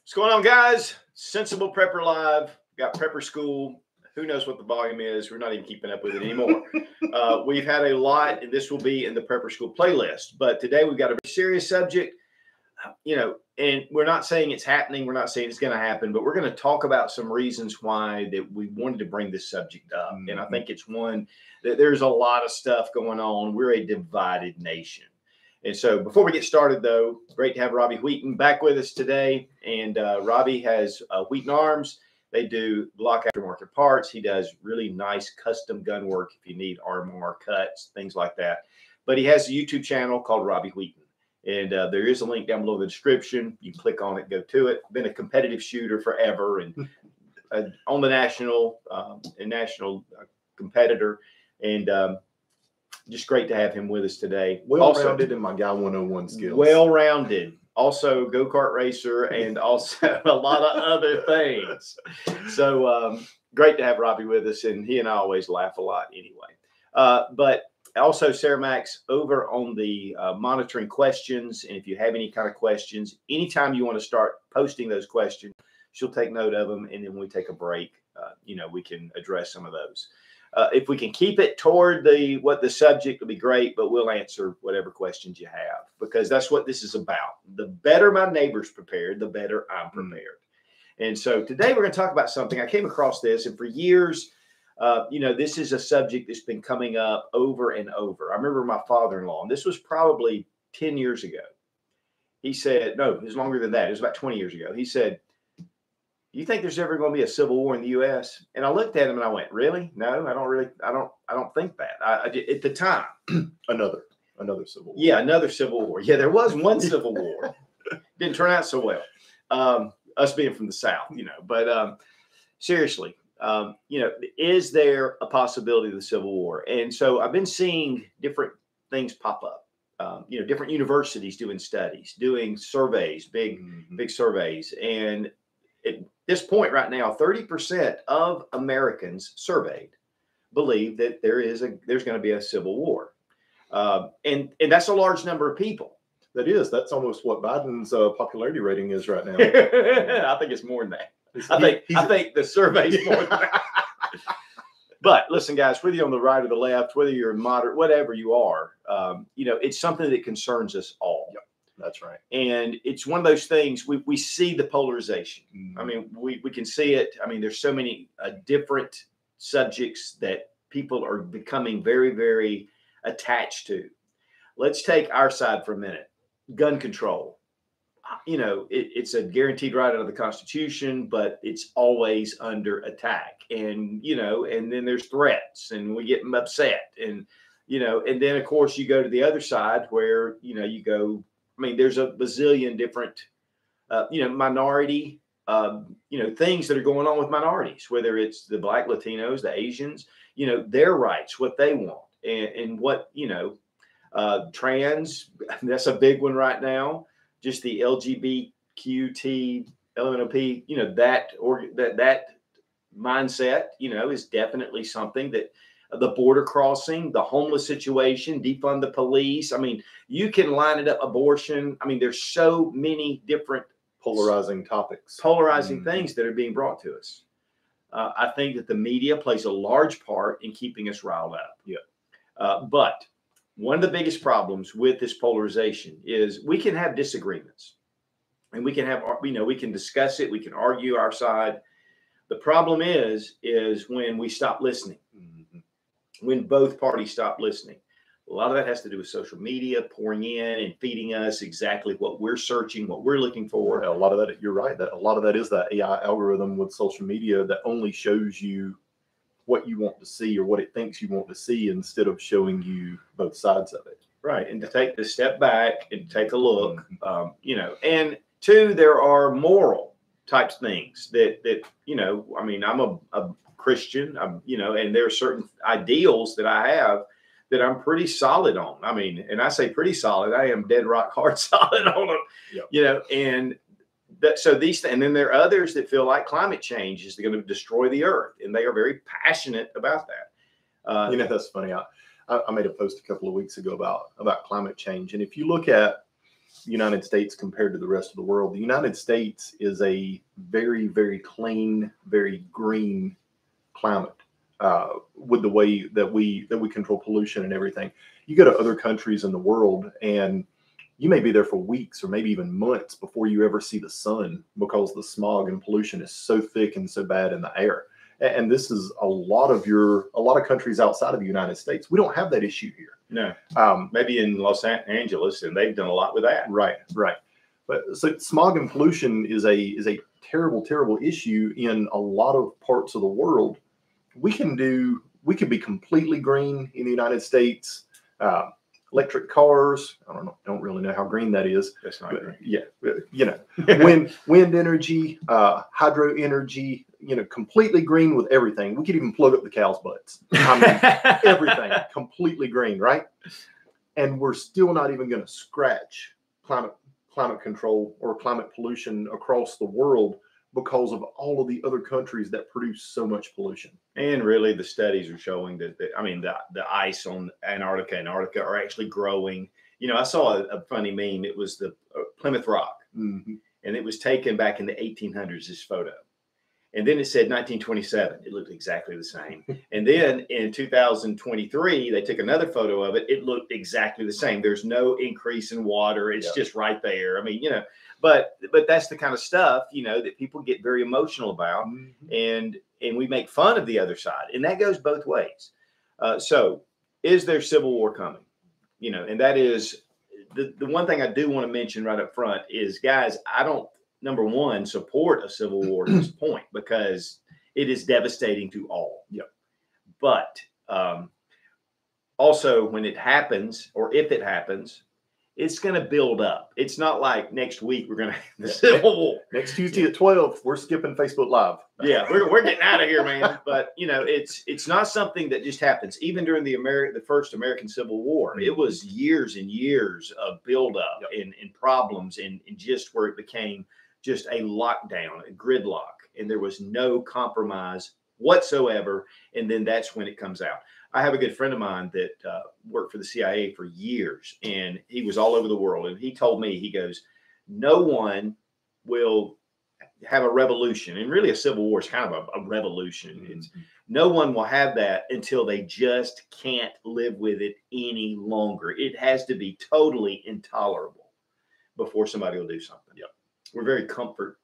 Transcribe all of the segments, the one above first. What's going on, guys? Sensible Prepper Live. We've got Prepper School. Who knows what the volume is? We're not even keeping up with it anymore. We've had a lot, and this will be in the Prepper School playlist. But today we've got a very serious subject, you know, and we're not saying it's happening. We're not saying it's going to happen, but we're going to talk about some reasons why that we wanted to bring this subject up. Mm-hmm. And I think it's one that there's a lot of stuff going on. We're a divided nation. And so before we get started, though, great to have Robbie Wheaton back with us today. And Robbie has Wheaton Arms. They do Glock aftermarket parts. He does really nice custom gun work if you need armor, cuts, things like that. But he has a YouTube channel called Robbie Wheaton. And there is a link down below in the description. You can click on it, go to it. Been a competitive shooter forever and on the national competitor. And just great to have him with us today. Well-rounded in my Guy 101 skills. Well-rounded. Also, go-kart racer, and also a lot of other things. So great to have Robbie with us, and he and I always laugh a lot anyway. But also, Sarah Max over on the monitoring questions, and if you have any kind of questions, anytime you want to start posting those questions, she'll take note of them, and then when we take a break, you know, we can address some of those. If we can keep it toward the subject, it'll be great, but we'll answer whatever questions you have because that's what this is about. The better my neighbor's prepared, the better I'm prepared. And so today we're going to talk about something. I came across this, and for years, you know, this is a subject that's been coming up over and over. I remember my father-in-law, and this was probably 10 years ago. He said, no, it was longer than that. It was about 20 years ago. He said, you think there's ever going to be a civil war in the U.S.? And I looked at him and I went, really? No, I don't really. I don't think that. I at the time, another civil war. Yeah, another civil war. Yeah, there was one civil war. Didn't turn out so well. Us being from the South, you know. But seriously, you know, is there a possibility of the civil war? And so I've been seeing different things pop up. You know, different universities doing studies, doing surveys, big surveys, and at this point right now, 30% of Americans surveyed believe that there's going to be a civil war. And that's a large number of people. That is. That's almost what Biden's popularity rating is right now. I think it's more than that. I think the survey's more than that. But listen, guys, whether you're on the right or the left, whether you're moderate, whatever you are, you know, it's something that concerns us all. Yep. That's right. And it's one of those things we see the polarization. Mm-hmm. I mean, we can see it. I mean, there's so many different subjects that people are becoming very, very attached to. Let's take our side for a minute. Gun control. You know, it's a guaranteed right under the Constitution, but it's always under attack. And, you know, and then there's threats and we get upset. And, you know, and then, of course, you go to the other side where, you know, you go. I mean, there's a bazillion different, you know, minority, you know, things that are going on with minorities, whether it's the Black Latinos, the Asians, you know, their rights, what they want and what, you know, trans, that's a big one right now. Just the LGBTQT, LNOP, you know, that mindset, you know, is definitely something that the border crossing, the homeless situation, defund the police. I mean, you can line it up, abortion. I mean, there's so many different polarizing topics, polarizing things that are being brought to us. I think that the media plays a large part in keeping us riled up. Yeah. But one of the biggest problems with this polarization is we can have disagreements and we can have, you know, we can discuss it. We can argue our side. The problem is when we stop listening. When both parties stop listening. A lot of that has to do with social media pouring in and feeding us exactly what we're searching, what we're looking for. A lot of that, you're right, that a lot of that is that AI algorithm with social media that only shows you what you want to see or what it thinks you want to see instead of showing you both sides of it. Right. And to take the step back and take a look, you know, and two, there are moral types things that, you know, I mean, I'm a Christian, you know, and there are certain ideals that I have that I'm pretty solid on. I mean, and I say pretty solid, I am dead rock hard solid on them, yep. You know, and that, so these, and then there are others that feel like climate change is going to destroy the earth. And they are very passionate about that. You know, that's funny. I made a post a couple of weeks ago about climate change. And if you look at United States compared to the rest of the world. The United States is a very, very clean, very green climate with the way that we control pollution and everything. You go to other countries in the world and you may be there for weeks or maybe even months before you ever see the sun because the smog and pollution is so thick and so bad in the air. And this is a lot of countries outside of the United States. We don't have that issue here. No. Maybe in Los Angeles, and they've done a lot with that. Right, right. But so smog and pollution is a terrible, terrible issue in a lot of parts of the world. We can be completely green in the United States. Electric cars, I don't really know how green that is. That's not green. Yeah, you know, wind energy, hydro energy, you know, completely green with everything. We could even plug up the cow's butts. I mean, everything completely green, right? And we're still not even going to scratch climate control or climate pollution across the world because of all of the other countries that produce so much pollution. And really the studies are showing that I mean, the ice on Antarctica are actually growing. You know, I saw a funny meme. It was the Plymouth Rock. Mm-hmm. And it was taken back in the 1800s, this photo. And then it said 1927. It looked exactly the same. And then in 2023, they took another photo of it. It looked exactly the same. There's no increase in water. It's just right there. I mean, you know, but that's the kind of stuff, you know, that people get very emotional about. Mm-hmm. And we make fun of the other side. And that goes both ways. So is there civil war coming? You know, and that is the one thing I do want to mention right up front is, guys, I don't, number one, support a civil war at this point because it is devastating to all. Yep. But also when it happens, or if it happens, it's going to build up. It's not like next week we're going to have the civil war. Next Tuesday at 12, we're skipping Facebook Live. Yeah, we're getting out of here, man. But, you know, it's not something that just happens. Even during the first American Civil War, it was years and years of buildup. Yep. and problems and just where it became just a lockdown, a gridlock, and there was no compromise whatsoever. And then that's when it comes out. I have a good friend of mine that worked for the CIA for years, and he was all over the world. And he told me, he goes, no one will have a revolution. And really a civil war is kind of a revolution. Mm-hmm. It's, no one will have that until they just can't live with it any longer. It has to be totally intolerable before somebody will do something. Yep. We're very comfort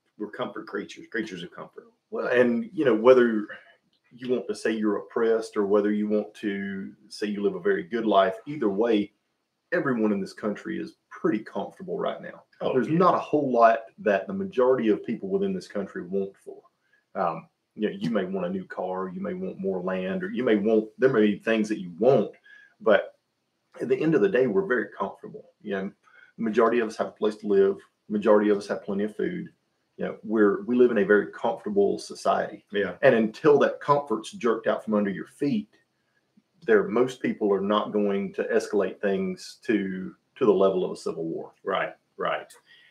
creatures, creatures of comfort. Well, and you know, whether you want to say you're oppressed or whether you want to say you live a very good life, either way, everyone in this country is pretty comfortable right now. Oh, there's not a whole lot that the majority of people within this country want for. You know, you may want a new car, you may want more land, or you may want, there may be things that you want, but at the end of the day, we're very comfortable. You know, the majority of us have a place to live. Majority of us have plenty of food. You know, we live in a very comfortable society. Yeah. And until that comfort's jerked out from under your feet, most people are not going to escalate things to the level of a civil war. Right. Right.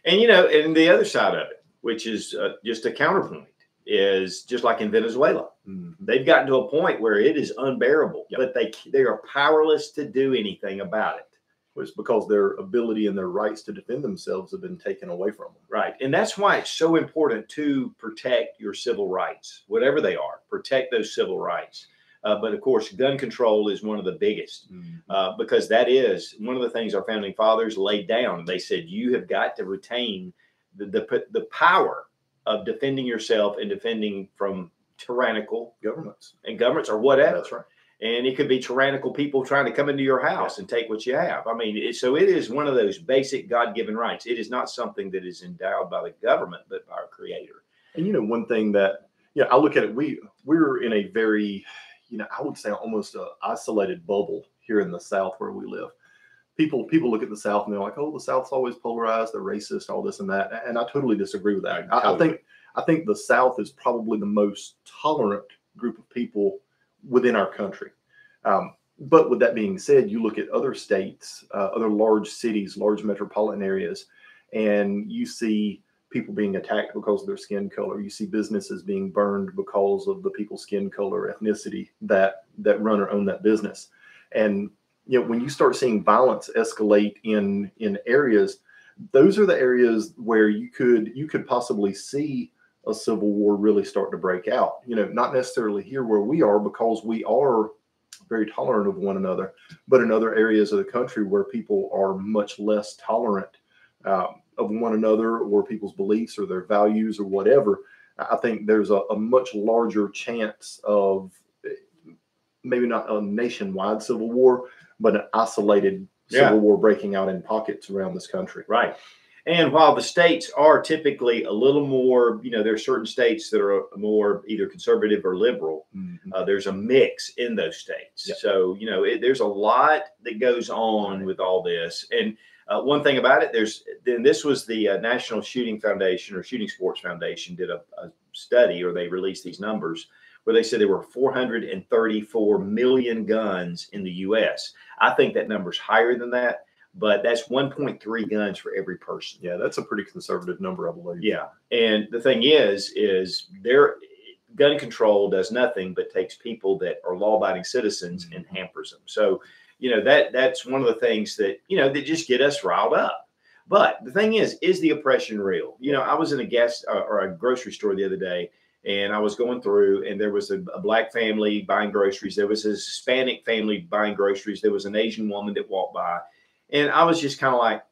And, you know, and the other side of it, which is just a counterpoint, is just like in Venezuela. Mm-hmm. They've gotten to a point where it is unbearable, yep. But they are powerless to do anything about it. It's because their ability and their rights to defend themselves have been taken away from them. Right. And that's why it's so important to protect your civil rights, whatever they are, protect those civil rights. But of course, gun control is one of the biggest, mm-hmm. Because that is one of the things our founding fathers laid down. They said, you have got to retain the power of defending yourself and defending from tyrannical governments or whatever. That's right. And it could be tyrannical people trying to come into your house and take what you have. I mean, it is one of those basic God-given rights. It is not something that is endowed by the government, but by our Creator. And, you know, one thing that, you know, I look at it, we're in a very, you know, I would say almost an isolated bubble here in the South where we live. People look at the South and they're like, oh, the South's always polarized, they're racist, all this and that. And I totally disagree with that. I think the South is probably the most tolerant group of people within our country. But with that being said, you look at other states, other large cities, large metropolitan areas, and you see people being attacked because of their skin color. You see businesses being burned because of the people's skin color, ethnicity that run or own that business. And you know, when you start seeing violence escalate in areas those are the areas where you could possibly see a civil war really start to break out. You know, not necessarily here where we are, because we are very tolerant of one another, but in other areas of the country where people are much less tolerant of one another, or people's beliefs or their values or whatever, I think there's a much larger chance of maybe not a nationwide civil war, but an isolated civil war breaking out in pockets around this country. Right. And while the states are typically a little more, you know, there are certain states that are more either conservative or liberal. Mm-hmm. There's a mix in those states. Yep. So, you know, there's a lot that goes on with all this. And one thing about it, this was the National Shooting Foundation, or Shooting Sports Foundation, did a study, or they released these numbers, where they said there were 434 million guns in the U.S. I think that number's higher than that, but that's 1.3 guns for every person. Yeah, that's a pretty conservative number, I believe. Yeah, and the thing is their gun control does nothing but takes people that are law-abiding citizens and hampers them. So, you know, that's one of the things that, you know, that just get us riled up. But the thing is the oppression real? You know, I was in a grocery store the other day, and I was going through, and there was a black family buying groceries. There was a Hispanic family buying groceries. There was an Asian woman that walked by. And I was just kind of like,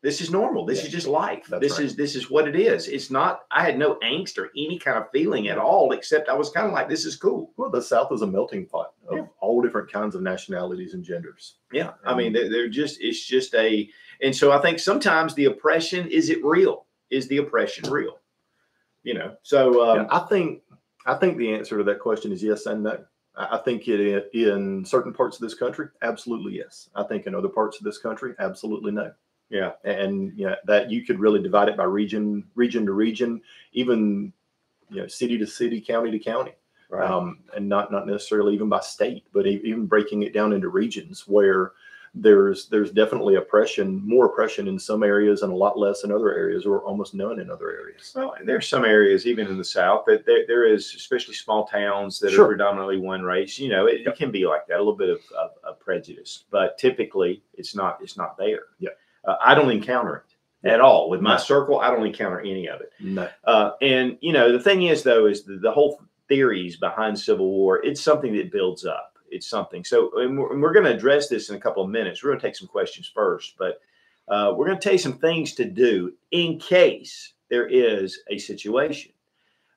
this is normal. This is just life. This is what it is. It's not, I had no angst or any kind of feeling at all, except I was kind of like, this is cool. Well, the South is a melting pot of all different kinds of nationalities and genders. Yeah. I mean, and so I think sometimes the oppression, is it real? Is the oppression real? You know, so I think the answer to that question is yes and no. I think it in certain parts of this country, absolutely yes. I think in other parts of this country, absolutely no. Yeah. And you know, that you could really divide it by region to region, even, you know, city to city, county to county. Right. And not necessarily even by state, but even breaking it down into regions where there's definitely oppression, more oppression in some areas and a lot less in other areas, or almost none in other areas. Well, there's some areas, even in the South, that there is, especially small towns that are predominantly one race. You know, it can be like that, a little bit of prejudice, but typically it's not there. Yeah. I don't encounter it at all with my circle. I don't encounter any of it. No. And you know, the thing is though, is the whole theories behind civil war, it's something that builds up. It's something. So, and we're going to address this in a couple of minutes. We're going to take some questions first, but we're going to tell you some things to do in case there is a situation.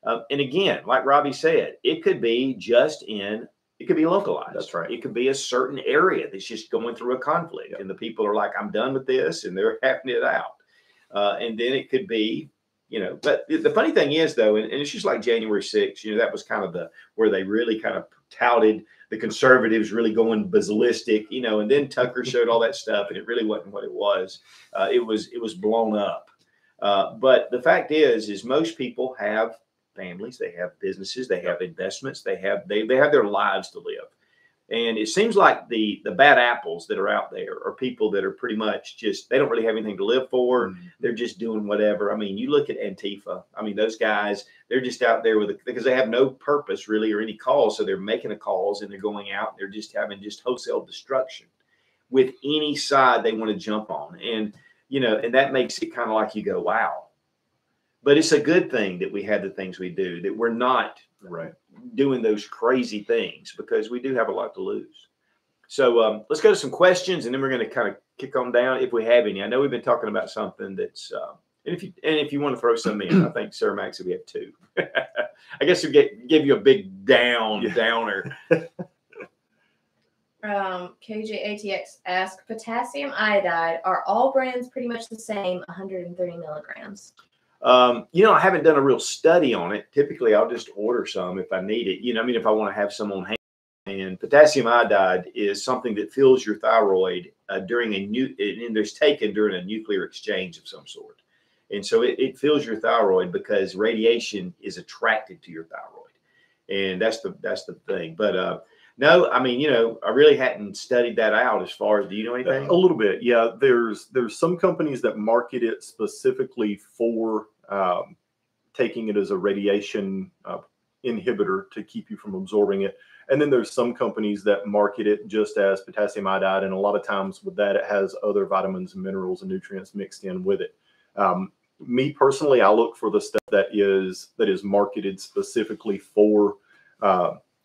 And again, like Robbie said, it could be localized. That's right. It could be a certain area that's just going through a conflict, and the people are like, I'm done with this, and they're having it out. And then it could be, you know, but the funny thing is though, and it's just like January 6th, you know, that was kind of where they really kind of touted the conservatives really going ballistic, you know, and then Tucker showed all that stuff, and it really wasn't what it was. It was blown up. But the fact is most people have families, they have businesses, they have investments, they have their lives to live. And it seems like the bad apples that are out there are people that are pretty much just, they don't really have anything to live for. Mm-hmm. They're just doing whatever. I mean, you look at Antifa. I mean, those guys, they're just out there because they have no purpose really or any cause. So they're making a cause and they're going out. And they're just having just wholesale destruction with any side they want to jump on. And, you know, and that makes it kind of like you go, wow. But it's a good thing that we have the things we do, that we're not doing those crazy things, because we do have a lot to lose. So let's go to some questions, and then we're going to kind of kick on down if we have any. I know we've been talking about something that's and if you want to throw some in, I think Sarah Max, if we have two, I guess we'll give you a big downer. KJATX asks, potassium iodide, are all brands pretty much the same, 130 milligrams? You know, I haven't done a real study on it. Typically, I'll just order some if I need it. You know, I mean, if I want to have some on hand. And potassium iodide is something that fills your thyroid during a nuclear exchange of some sort. And so it fills your thyroid because radiation is attracted to your thyroid. And that's the thing. But, no, I mean, you know, I really hadn't studied that out as far as, do you know anything? A little bit, yeah. There's some companies that market it specifically for taking it as a radiation inhibitor to keep you from absorbing it. And then there's some companies that market it just as potassium iodide, and a lot of times with that, it has other vitamins and minerals and nutrients mixed in with it. Me personally, I look for the stuff that is marketed specifically for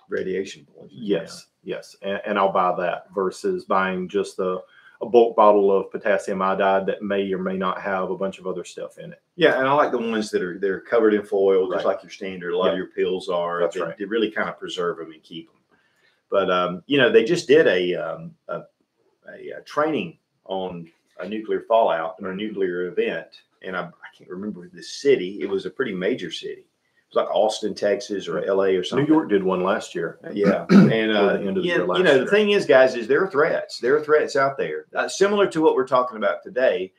radiation poisoning. Yes, yeah. Yes, and I'll buy that versus buying just a bulk bottle of potassium iodide that may or may not have a bunch of other stuff in it. Yeah, and I like the ones that are they're covered in foil, just like your standard. A lot of your pills are. That's right. They really kind of preserve them and keep them. But you know, they just did a training on a nuclear fallout or a nuclear event, and I can't remember the city. It was a pretty major city. It was like Austin, Texas, or L.A. or something. New York did one last year. Yeah. And, you know, the thing is, guys, is there are threats. There are threats out there, similar to what we're talking about today,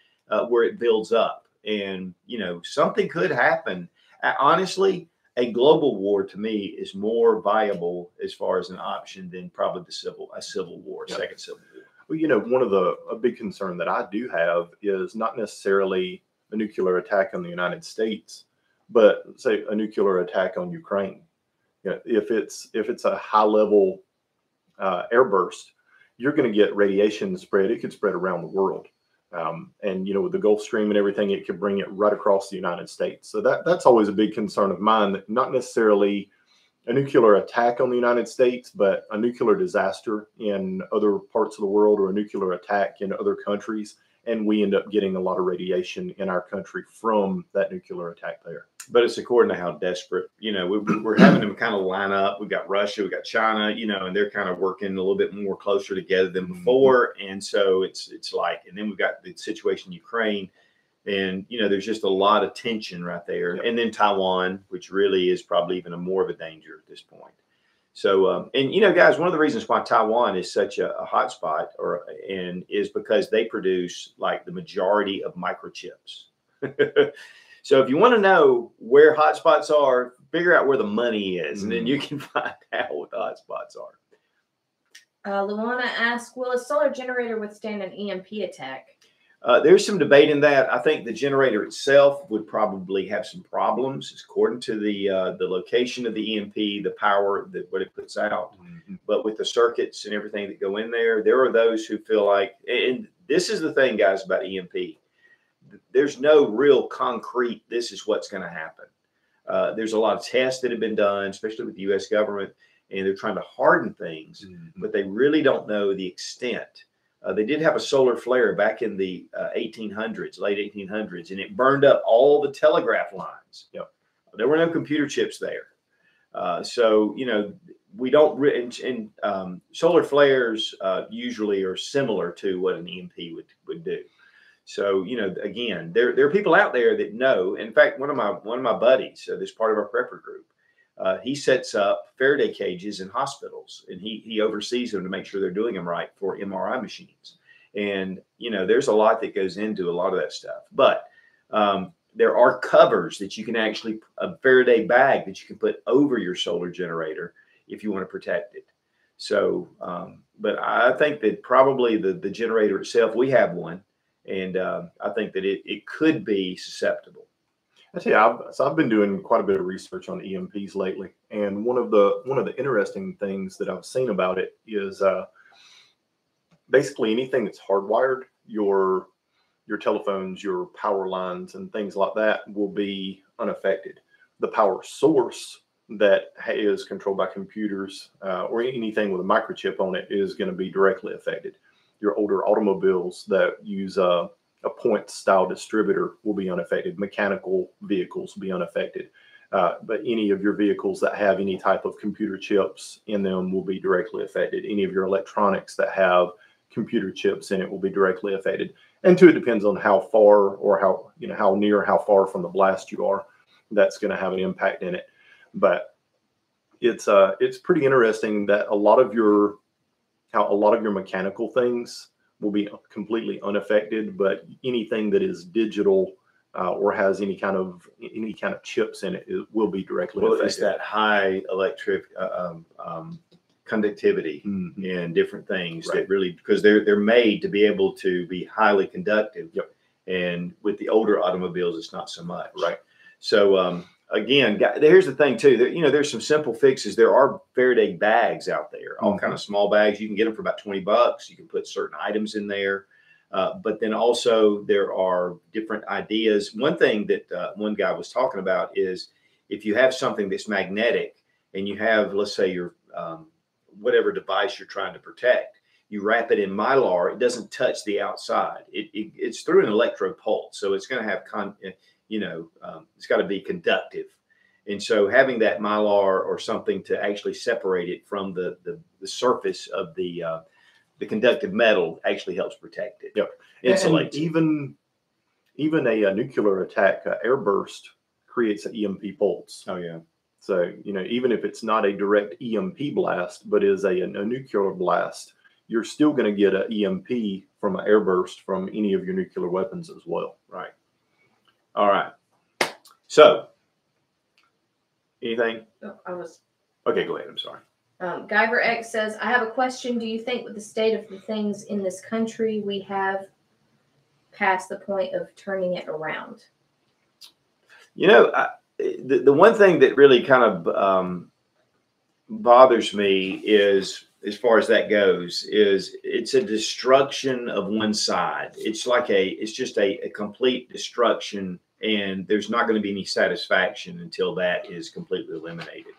where it builds up. And, you know, something could happen. Honestly, a global war to me is more viable as far as an option than probably the civil war, second civil war. Well, you know, one of a big concern that I do have is not necessarily a nuclear attack on the United States, but say a nuclear attack on Ukraine. You know, if it's a high level airburst, you're going to get radiation spread. It could spread around the world, and you know, with the Gulf Stream and everything, it could bring it right across the United States. So that's always a big concern of mine. That not necessarily a nuclear attack on the United States, but a nuclear disaster in other parts of the world, or a nuclear attack in other countries, and we end up getting a lot of radiation in our country from that nuclear attack there. But it's according to how desperate, you know, we're having them kind of line up. We've got Russia, we've got China, you know, and they're kind of working a little bit more closer together than before. And so it's like, and then we've got the situation in Ukraine, and, you know, there's just a lot of tension right there. Yep. And then Taiwan, which really is probably even more of a danger at this point. So, and, you know, guys, one of the reasons why Taiwan is such a hot spot is because they produce like the majority of microchips. So if you want to know where hotspots are, figure out where the money is, and then you can find out what the hotspots are. Luana asks, will a solar generator withstand an EMP attack? There's some debate in that. I think the generator itself would probably have some problems, according to the location of the EMP, the power that what it puts out. But with the circuits and everything that go in there, there are those who feel like, and this is the thing, guys, about EMP. There's no real concrete, this is what's going to happen. There's a lot of tests that have been done, especially with the U.S. government, and they're trying to harden things, but they really don't know the extent. They did have a solar flare back in the 1800s, late 1800s, and it burned up all the telegraph lines. Yep. There were no computer chips there. So, you know, we don't, and solar flares usually are similar to what an EMP would do. So, you know, again, there are people out there that know. In fact, one of my buddies, so this part of our prepper group, he sets up Faraday cages in hospitals, and he oversees them to make sure they're doing them right for MRI machines. And, you know, there's a lot that goes into a lot of that stuff. But there are covers that you can actually, a Faraday bag that you can put over your solar generator if you want to protect it. So, but I think that probably the generator itself, we have one. And I think that it could be susceptible. I tell you, I've been doing quite a bit of research on EMPs lately, and one of the interesting things that I've seen about it is basically anything that's hardwired, your telephones, your power lines, and things like that will be unaffected. The power source that is controlled by computers or anything with a microchip on it is going to be directly affected. Your older automobiles that use a point-style distributor will be unaffected. Mechanical vehicles will be unaffected. But any of your vehicles that have any type of computer chips in them will be directly affected. Any of your electronics that have computer chips in it will be directly affected. And two, it depends on how far or how near, how far from the blast you are. That's going to have an impact in it. But it's pretty interesting that a lot of your mechanical things will be completely unaffected, but anything that is digital or has any kind of chips in it, it will be directly affected. Well, it's that high electric conductivity and different things that really, because they're made to be able to be highly conductive. Yep. And with the older automobiles, it's not so much. Right. So again, here's the thing too, that, you know, there's some simple fixes. There are Faraday bags out there, all kind of small bags. You can get them for about $20. You can put certain items in there. But then also there are different ideas. One thing that one guy was talking about is if you have something that's magnetic and you have, let's say, your whatever device you're trying to protect, you wrap it in Mylar, it doesn't touch the outside. It's through an electrode pulse. So it's going to have, it's got to be conductive. And so having that Mylar or something to actually separate it from the surface of the conductive metal actually helps protect it. Yep. Insulates. Even a nuclear attack, airburst creates an EMP pulse. Oh yeah. So, you know, even if it's not a direct EMP blast, but is a nuclear blast, you're still going to get an EMP from an airburst from any of your nuclear weapons as well. Right. All right. So, anything? No, I was. Okay, go ahead. I'm sorry. Guyver X says, I have a question. Do you think with the state of the things in this country, we have passed the point of turning it around? You know, the one thing that really kind of bothers me is, as far as that goes, is it's a destruction of one side. It's like it's just a complete destruction, and there's not going to be any satisfaction until that is completely eliminated.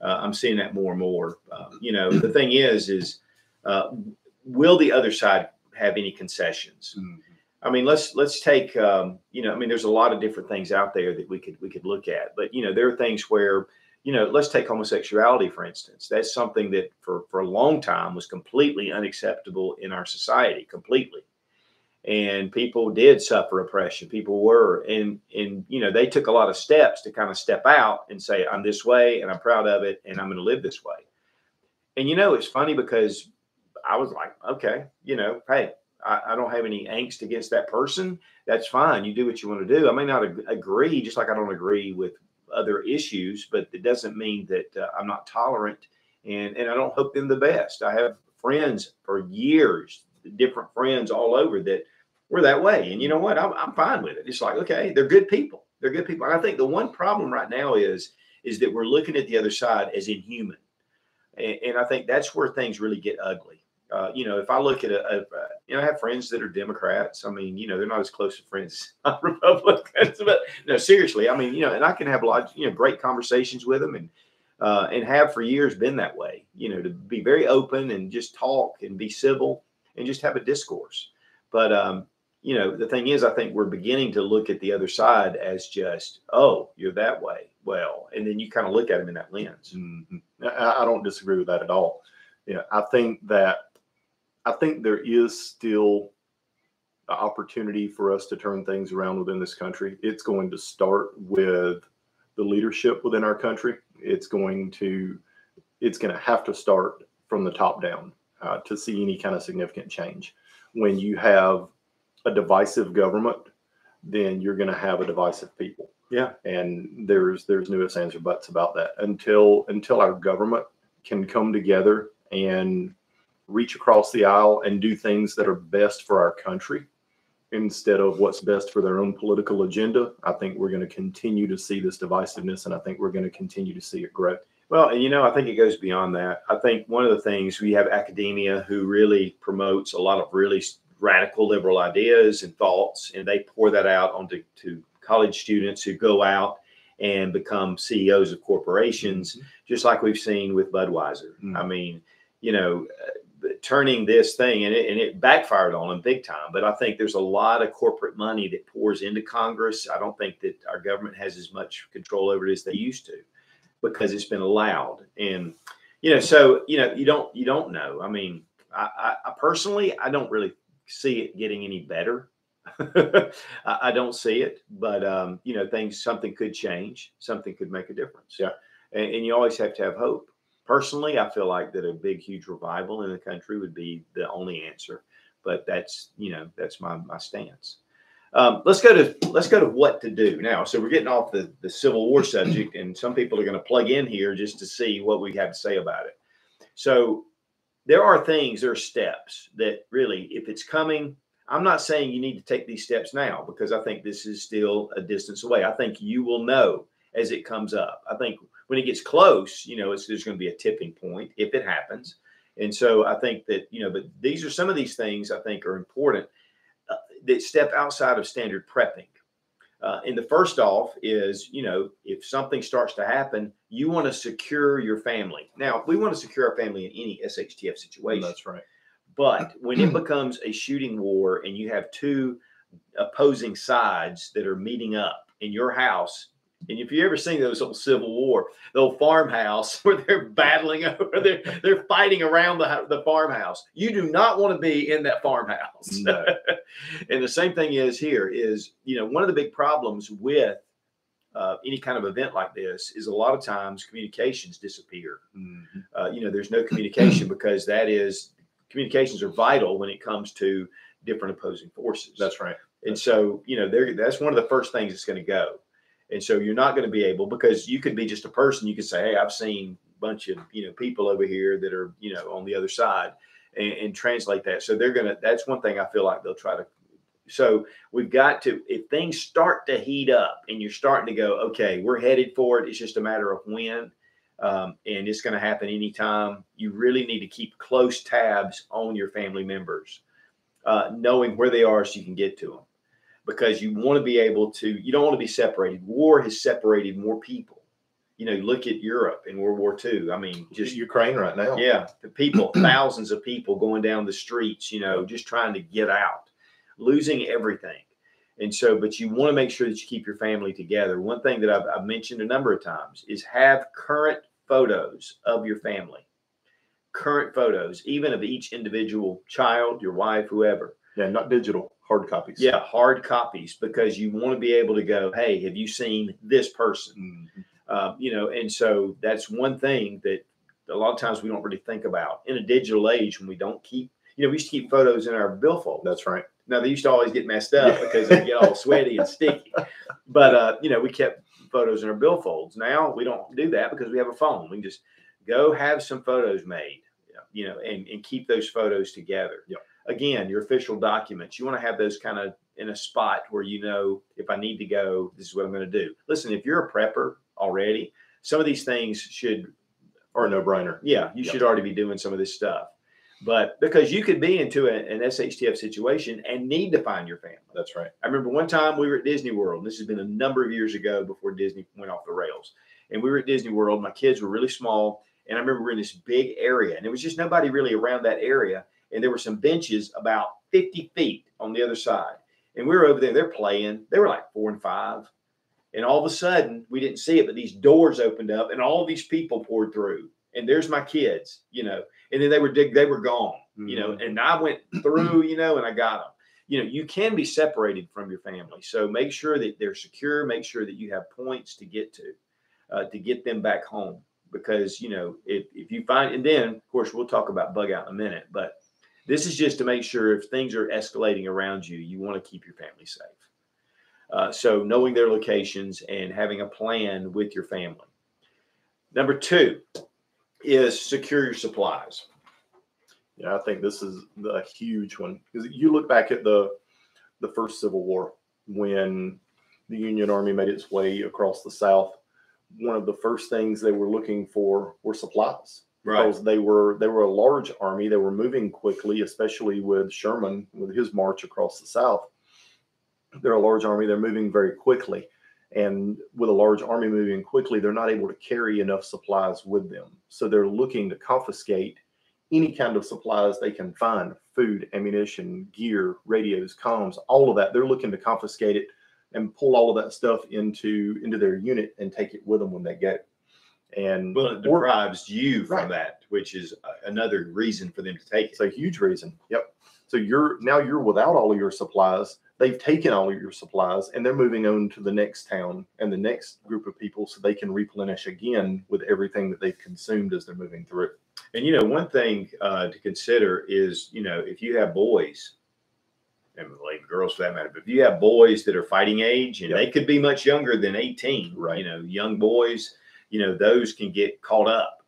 I'm seeing that more and more. You know, the thing is will the other side have any concessions? Mm-hmm. I mean, let's take, there's a lot of different things out there that we could look at, but, you know, there are things where, you know, let's take homosexuality, for instance. That's something that for a long time was completely unacceptable in our society, completely. And people did suffer oppression. People were. And you know, they took a lot of steps to kind of step out and say, I'm this way and I'm proud of it and I'm going to live this way. And, you know, it's funny because I was like, okay, you know, hey, I don't have any angst against that person. That's fine. You do what you want to do. I may not agree, just like I don't agree with other issues, but it doesn't mean that I'm not tolerant and I don't hope them the best. I have friends for years, different friends all over that were that way. And you know what? I'm fine with it. It's like, okay, they're good people. They're good people. And I think the one problem right now is that we're looking at the other side as inhuman. And I think that's where things really get ugly. You know, if I look at I have friends that are Democrats. I mean, you know, they're not as close to friends as Republicans. But no, seriously, I mean, you know, and I can have a lot of, you know, great conversations with them and have for years been that way, you know, to be very open and just talk and be civil and just have a discourse. But, you know, the thing is, I think we're beginning to look at the other side as just, oh, you're that way. Well, and then you kind of look at them in that lens. Mm-hmm. I don't disagree with that at all. Yeah, I think that. I think there is still an opportunity for us to turn things around within this country. It's going to start with the leadership within our country. It's going to have to start from the top down to see any kind of significant change. When you have a divisive government, then you're going to have a divisive people. Yeah. And there's no ifs, ands, or buts about that. Until our government can come together and reach across the aisle and do things that are best for our country instead of what's best for their own political agenda, I think we're going to continue to see this divisiveness, and I think we're going to continue to see it grow. Well, and you know, I think it goes beyond that. I think one of the things, we have academia who really promotes a lot of really radical liberal ideas and thoughts, and they pour that out onto college students who go out and become CEOs of corporations, mm-hmm. just like we've seen with Budweiser. Mm-hmm. I mean, you know, turning this thing, and it backfired on them big time. But I think there's a lot of corporate money that pours into Congress. I don't think that our government has as much control over it as they used to, because it's been allowed. And, you know, so, you know, you don't know. I mean, I personally, I don't really see it getting any better. I don't see it, but, you know, something could change. Something could make a difference. Yeah. And you always have to have hope. Personally, I feel like that a big, huge revival in the country would be the only answer, but that's, you know, that's my stance. Let's go to what to do now. So we're getting off the Civil War subject, and some people are going to plug in here just to see what we have to say about it. So there are steps that really, if it's coming, I'm not saying you need to take these steps now, because I think this is still a distance away. I think you will know as it comes up. I think when it gets close, you know, there's going to be a tipping point if it happens. And so I think that, you know, but these are some of these things I think are important that step outside of standard prepping. And the first off is, you know, if something starts to happen, you want to secure your family. Now, we want to secure our family in any SHTF situation. That's right. But when it becomes a shooting war and you have two opposing sides that are meeting up in your house, and if you've ever seen those old Civil War, the old farmhouse where they're battling over, they're fighting around the farmhouse. You do not want to be in that farmhouse. No. And the same thing is here is, you know, one of the big problems with any kind of event like this is a lot of times communications disappear. Mm-hmm. You know, there's no communication because communications are vital when it comes to different opposing forces. That's right. And so, you know, that's one of the first things that's going to go. And so you're not going to be able, because you could be just a person. You could say, hey, I've seen a bunch of, you know, people over here that are, you know, on the other side and translate that. So that's one thing I feel like they'll try to. So we've got to, if things start to heat up and you're starting to go, okay, we're headed for it. It's just a matter of when, and it's going to happen anytime. You really need to keep close tabs on your family members, knowing where they are so you can get to them. Because you want to be able to, you don't want to be separated. War has separated more people. You know, look at Europe in World War II. I mean, just Ukraine right now. Yeah, the people, thousands of people going down the streets, you know, just trying to get out, losing everything. And so, but you want to make sure that you keep your family together. One thing that I've mentioned a number of times is have current photos of your family, current photos, even of each individual child, your wife, whoever. Yeah, not digital. Hard copies. Yeah, hard copies, because you want to be able to go, hey, have you seen this person? Mm-hmm. You know, and so that's one thing that a lot of times we don't really think about in a digital age when we don't keep, you know, we used to keep photos in our billfold. That's right. Now, they used to always get messed up because they get all sweaty and sticky. But, you know, we kept photos in our billfolds. Now we don't do that because we have a phone. We can just go have some photos made, you know, and keep those photos together. Yep. Again, your official documents, you want to have those kind of in a spot where, you know, if I need to go, this is what I'm going to do. Listen, if you're a prepper already, some of these things should are a no-brainer. Yeah, you should already be doing some of this stuff. But because you could be into an SHTF situation and need to find your family. That's right. I remember one time we were at Disney World, and this has been a number of years ago before Disney went off the rails. And we were at Disney World. My kids were really small, and I remember we were in this big area, and there was just nobody really around that area. And there were some benches about 50 feet on the other side. And we were over there. They're playing. They were like 4 and 5. And all of a sudden, we didn't see it, but these doors opened up and all these people poured through. And there's my kids, you know. And then they were gone, you know. And I went through, you know, and I got them. You know, you can be separated from your family. So make sure that they're secure. Make sure that you have points to get them back home. Because, you know, if you find – and then, of course, we'll talk about bug out in a minute. But this is just to make sure if things are escalating around you, you want to keep your family safe. So knowing their locations and having a plan with your family. Number two is secure your supplies. Yeah, I think this is a huge one. Because you look back at the first Civil War when the Union Army made its way across the South. One of the first things they were looking for were supplies. Right. Because they were a large army. They were moving quickly, especially with Sherman, with his march across the South. They're a large army. They're moving very quickly. And with a large army moving quickly, they're not able to carry enough supplies with them. So they're looking to confiscate any kind of supplies they can find, food, ammunition, gear, radios, comms, all of that. They're looking to confiscate it and pull all of that stuff into their unit and take it with them when they go. And well, it deprives you from that, which is another reason for them to take it. It's a huge reason. Yep. So now you're without all of your supplies. They've taken all of your supplies, and they're moving on to the next town and the next group of people so they can replenish again with everything that they've consumed as they're moving through. And, you know, one thing to consider is, you know, if you have boys, and like girls for that matter, but if you have boys that are fighting age, and they could be much younger than 18, right? You know, young boys. You know, those can get caught up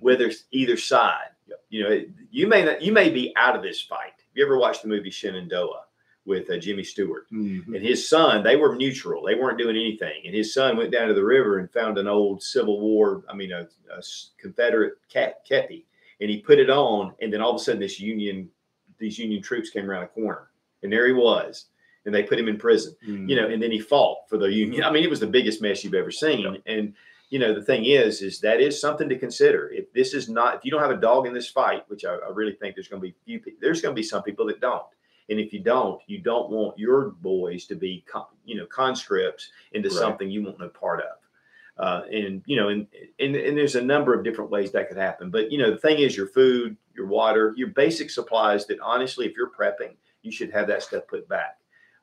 with either side. You know, you may be out of this fight. Have you ever watched the movie Shenandoah, with Jimmy Stewart and his son. They were neutral. They weren't doing anything. And his son went down to the river and found an old Civil War, a Confederate kepi, and he put it on. And then all of a sudden this these Union troops came around a corner, and there he was. And they put him in prison, and then he fought for the Union. I mean, it was the biggest mess you've ever seen. And, the thing is that is something to consider. If this is not, if you don't have a dog in this fight, which I really think there's going to be few people, there's going to be some people that don't. And if you don't, you don't want your boys to be, conscripts into something you want no part of. And there's a number of different ways that could happen. But, the thing is your food, your water, your basic supplies that honestly, if you're prepping, you should have that stuff put back.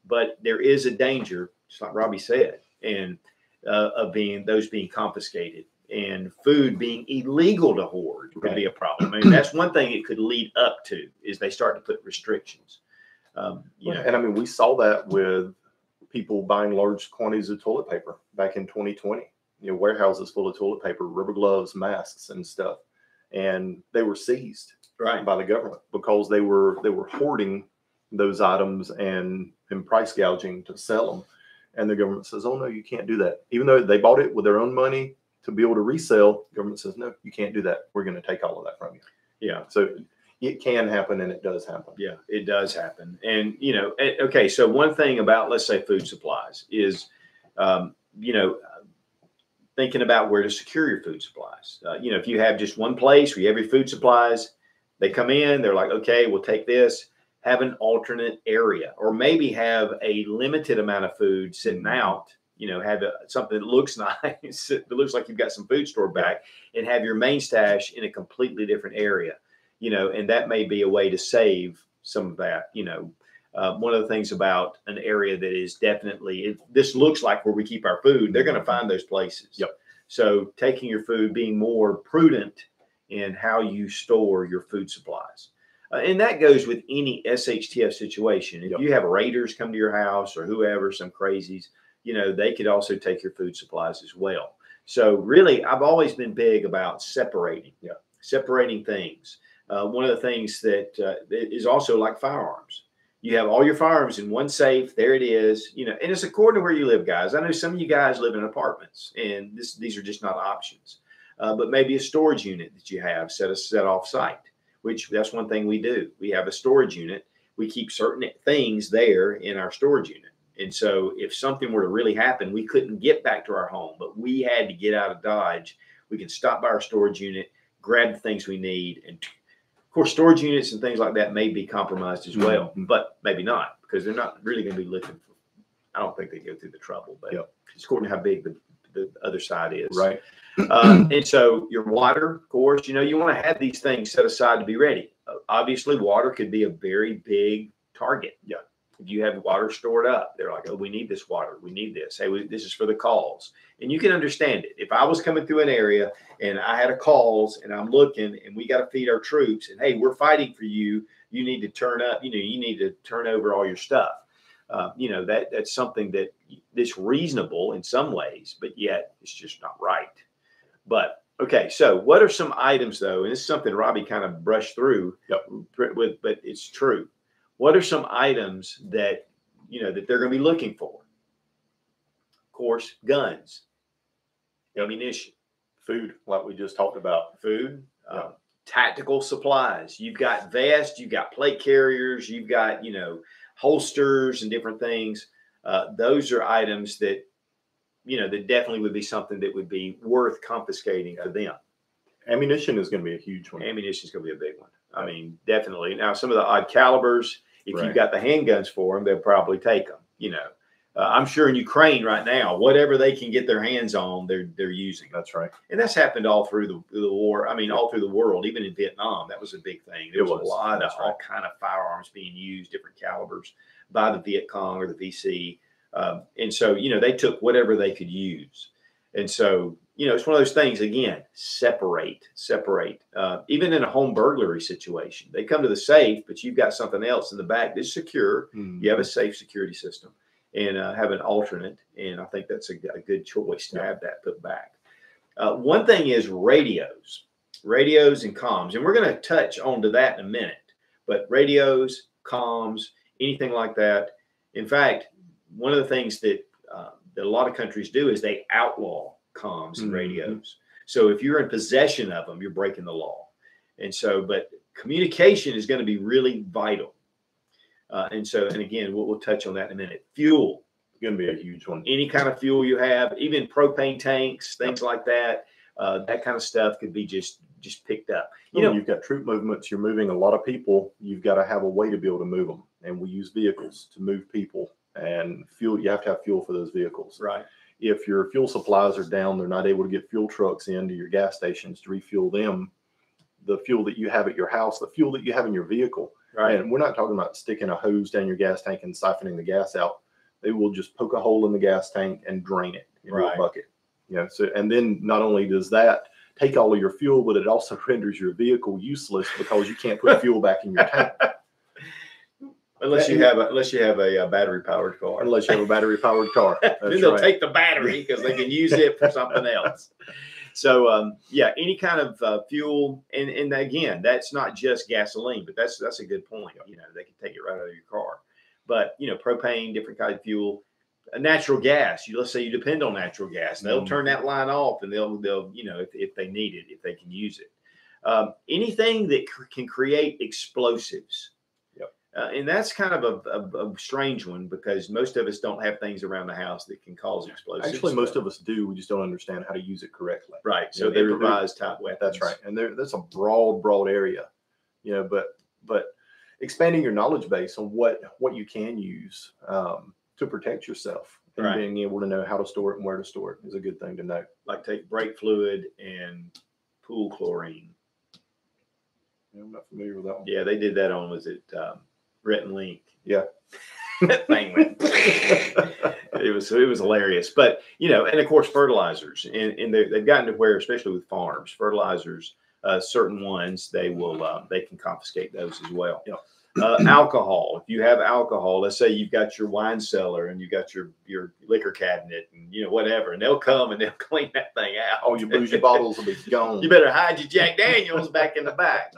But there is a danger, just like Robbie said, and of those being confiscated, and food being illegal to hoard could be a problem. I mean, that's one thing it could lead up to is they start to put restrictions. And I mean, we saw that with people buying large quantities of toilet paper back in 2020. Warehouses full of toilet paper, rubber gloves, masks, and stuff, and they were seized by the government because they were hoarding those items and price gouging to sell them. And the government says, oh, no, you can't do that. Even though they bought it with their own money to be able to resell, the government says, no, you can't do that. We're going to take all of that from you. Yeah. So it can happen, and it does happen. Yeah, it does happen. And, okay, so one thing about, let's say, food supplies is, thinking about where to secure your food supplies. If you have just one place where you have your food supplies, they come in, they're like, okay, we'll take this. Have an alternate area, or maybe have a limited amount of food sitting out, have something that looks nice, that looks like you've got some food stored back, and have your main stash in a completely different area, and that may be a way to save some of that. One of the things about an area that is definitely, this looks like where we keep our food, they're going to find those places. Yep. So taking your food, being more prudent in how you store your food supplies. And that goes with any SHTF situation. If you have raiders come to your house or whoever, some crazies, they could also take your food supplies as well. So really, I've always been big about separating, separating things. One of the things that is also like firearms. You have all your firearms in one safe. There it is. And it's according to where you live, guys. I know some of you guys live in apartments, and these are just not options. But maybe a storage unit that you have set off site. Which that's one thing we do. We have a storage unit. We keep certain things there in our storage unit. And so if something were to really happen, we couldn't get back to our home, but we had to get out of Dodge. We can stop by our storage unit, grab the things we need. And of course, storage units and things like that may be compromised as well, but maybe not, because they're not really going to be looking for, I don't think they go through the trouble, but it's according to how big the other side is. Right. And so your water, of course, you want to have these things set aside to be ready. Obviously, water could be a very big target. Yeah. If you have water stored up, they're like, oh, we need this water. We need this. Hey, this is for the calls. And you can understand it. If I was coming through an area and I had a calls and I'm looking and we got to feed our troops and, hey, we're fighting for you. You need to turn up. You need to turn over all your stuff. That's something that is reasonable in some ways, but yet it's just not right. But, okay, so what are some items, though, and this is something Robbie kind of brushed through with, but it's true. What are some items that, that they're going to be looking for? Of course, guns, ammunition, food, like we just talked about, food, tactical supplies. You've got vests, you've got plate carriers, you've got, holsters and different things. Those are items that, that definitely would be something that would be worth confiscating to them. Ammunition is going to be a huge one. Ammunition is going to be a big one. I mean, definitely. Now, some of the odd calibers, if you've got the handguns for them, they'll probably take them. I'm sure in Ukraine right now, whatever they can get their hands on, they're using. That's right. And that's happened all through the war. I mean, all through the world, even in Vietnam, that was a big thing. There was a lot of all kind of firearms being used, different calibers by the Viet Cong or the VC. And so, they took whatever they could use. And so, it's one of those things, again, separate. Even in a home burglary situation, they come to the safe, but you've got something else in the back that's secure. You have a safe security system and have an alternate. And I think that's a good choice to have that put back. One thing is radios and comms. And we're going to touch on to that in a minute, but radios, comms, anything like that. In fact, one of the things that that a lot of countries do is they outlaw comms and radios. So if you're in possession of them, you're breaking the law. And so, but communication is going to be really vital. And so, and again, we'll touch on that in a minute. Fuel. Going to be a huge one. Any kind of fuel you have, even propane tanks, things like that, that kind of stuff could be just picked up. You know, you've got troop movements. You're moving a lot of people. You've got to have a way to be able to move them. And we use vehicles to move people. And fuel, you have to have fuel for those vehicles. Right. If your fuel supplies are down, they're not able to get fuel trucks into your gas stations to refuel them. The fuel that you have at your house, the fuel that you have in your vehicle. Right. And we're not talking about sticking a hose down your gas tank and siphoning the gas out. They will just poke a hole in the gas tank and drain it into a bucket. You know, so, and then not only does that take all of your fuel, but it also renders your vehicle useless because you can't put fuel back in your tank. Unless you have a battery powered car. Unless you have a battery powered car. Then they'll take the battery because they can use it for something else. So yeah, any kind of fuel, and again, that's not just gasoline, but that's a good point. You know, they can take it right out of your car. But, you know, propane, different kind of fuel, natural gas. Let's say you depend on natural gas. They'll turn that line off, and they'll you know, if they need it, if they can use it. Anything that can create explosives. Yep. And that's kind of a strange one because most of us don't have things around the house that can cause explosives. Actually, most of us do. We just don't understand how to use it correctly. Right. So you know, they improvise type weapons. That's right. And that's a broad area, you know, but expanding your knowledge base on what you can use to protect yourself and being able to know how to store it and where to store it is a good thing to know. Like take brake fluid and pool chlorine. Yeah, I'm not familiar with that one. Yeah, they did that on, was it Rhett and Link? Yeah. That thing went. It was hilarious. But, you know, and of course fertilizers. And they've gotten to where, especially with farms, fertilizers, certain ones, they will they can confiscate those as well. Yeah. Alcohol. If you have alcohol, let's say you've got your wine cellar and you've got your liquor cabinet and, you know, whatever, and they'll come and they'll clean that thing out. All your bougie bottles will be gone. You better hide your Jack Daniels back in the back.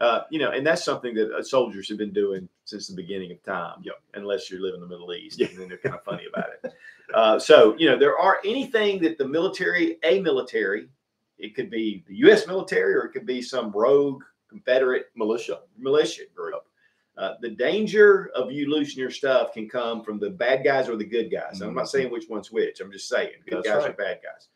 But, you know, and that's something that soldiers have been doing since the beginning of time, unless you live in the Middle East, and then they're kind of funny about it. So, you know, there are anything that the military, it could be the U.S. military, or it could be some rogue Confederate militia group. The danger of you losing your stuff can come from the bad guys or the good guys. I'm not saying which one's which. I'm just saying good guys or bad guys.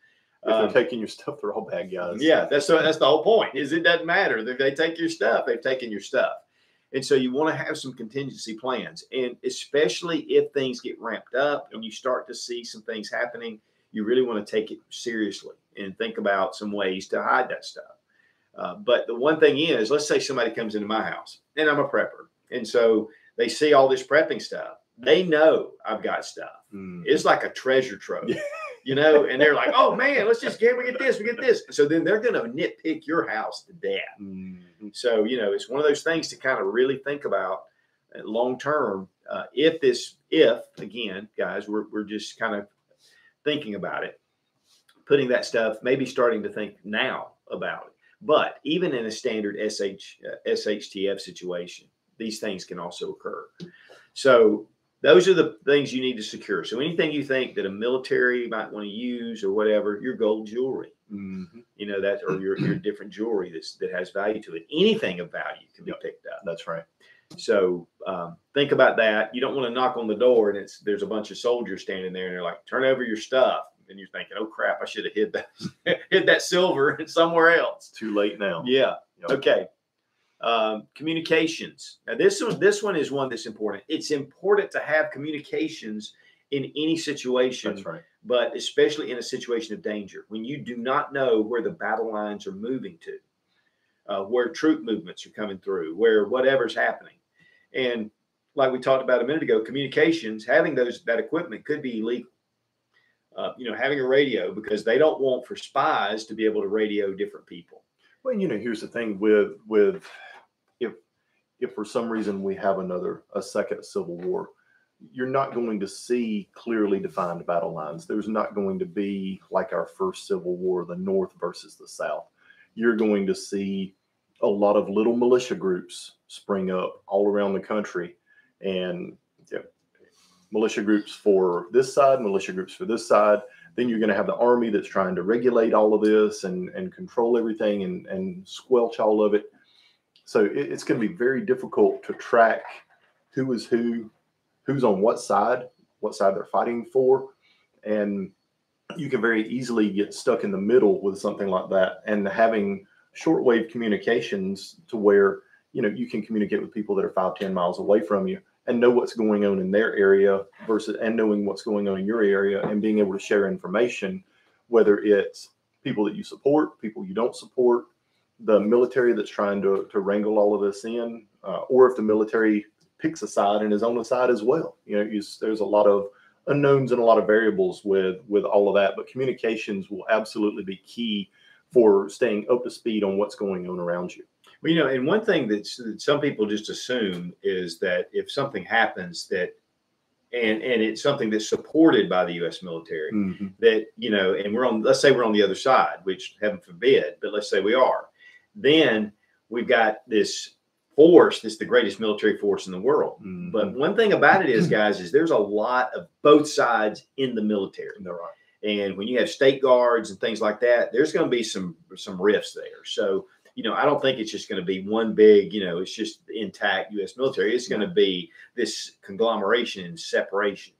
If they're taking your stuff, they're all bad guys. Yeah, that's the whole point. Is it doesn't matter if they take your stuff, they've taken your stuff, and so you want to have some contingency plans. And especially if things get ramped up and you start to see some things happening, you really want to take it seriously and think about some ways to hide that stuff. But the one thing is, let's say somebody comes into my house and I'm a prepper. And so they see all this prepping stuff. They know I've got stuff. It's like a treasure trove, you know, and they're like, oh man, let's just we get this. So then they're going to nitpick your house to death. So, you know, it's one of those things to kind of really think about long term. If again, guys, we're just kind of thinking about it, putting that stuff, maybe starting to think now about it. But even in a standard SHTF situation, these things can also occur. So those are the things you need to secure. So anything you think that a military might want to use or whatever, your gold jewelry, you know, that, or your different jewelry that has value to it. Anything of value can be picked up. That's right. So think about that. You don't want to knock on the door and there's a bunch of soldiers standing there and they're like, turn over your stuff. And you're thinking, oh crap, I should have hid that silver somewhere else. Too late now. Yeah. Yep. Okay. Communications. Now this one is one that's important. It's important to have communications in any situation. That's right. But especially in a situation of danger, when you do not know where the battle lines are moving to, where troop movements are coming through, where whatever's happening. And like we talked about a minute ago, communications, having that equipment could be illegal. You know, having a radio, because they don't want for spies to be able to radio different people. Well, you know, here's the thing with if for some reason we have a second civil war, you're not going to see clearly defined battle lines. There's not going to be like our first civil war, the North versus the South. You're going to see a lot of little militia groups spring up all around the country, and militia groups for this side, militia groups for this side. Then you're going to have the Army that's trying to regulate all of this and control everything and squelch all of it. So it's going to be very difficult to track who is who, who's on what side they're fighting for. And you can very easily get stuck in the middle with something like that. And having shortwave communications to where, you know, you can communicate with people that are 5-10 miles away from you and know what's going on in their area versus and knowing what's going on in your area and being able to share information, whether it's people that you support, people you don't support, the military that's trying to wrangle all of this in, or if the military picks a side and is on the side as well. You know, there's a lot of unknowns and a lot of variables with all of that, but communications will absolutely be key for staying up to speed on what's going on around you. Well, you know, and one thing that some people just assume is that if something happens that, and it's something that's supported by the U.S. military, mm-hmm. that, you know, and we're on, let's say we're on the other side, which heaven forbid, but let's say we are, then we've got this force that's the greatest military force in the world. Mm-hmm. But one thing about it is, guys, is there's a lot of both sides in the military. They're right. And when you have state guards and things like that, there's going to be some rifts there. So, you know, I don't think it's just going to be one big, you know, it's just intact U.S. military. It's going to be this conglomeration and separation.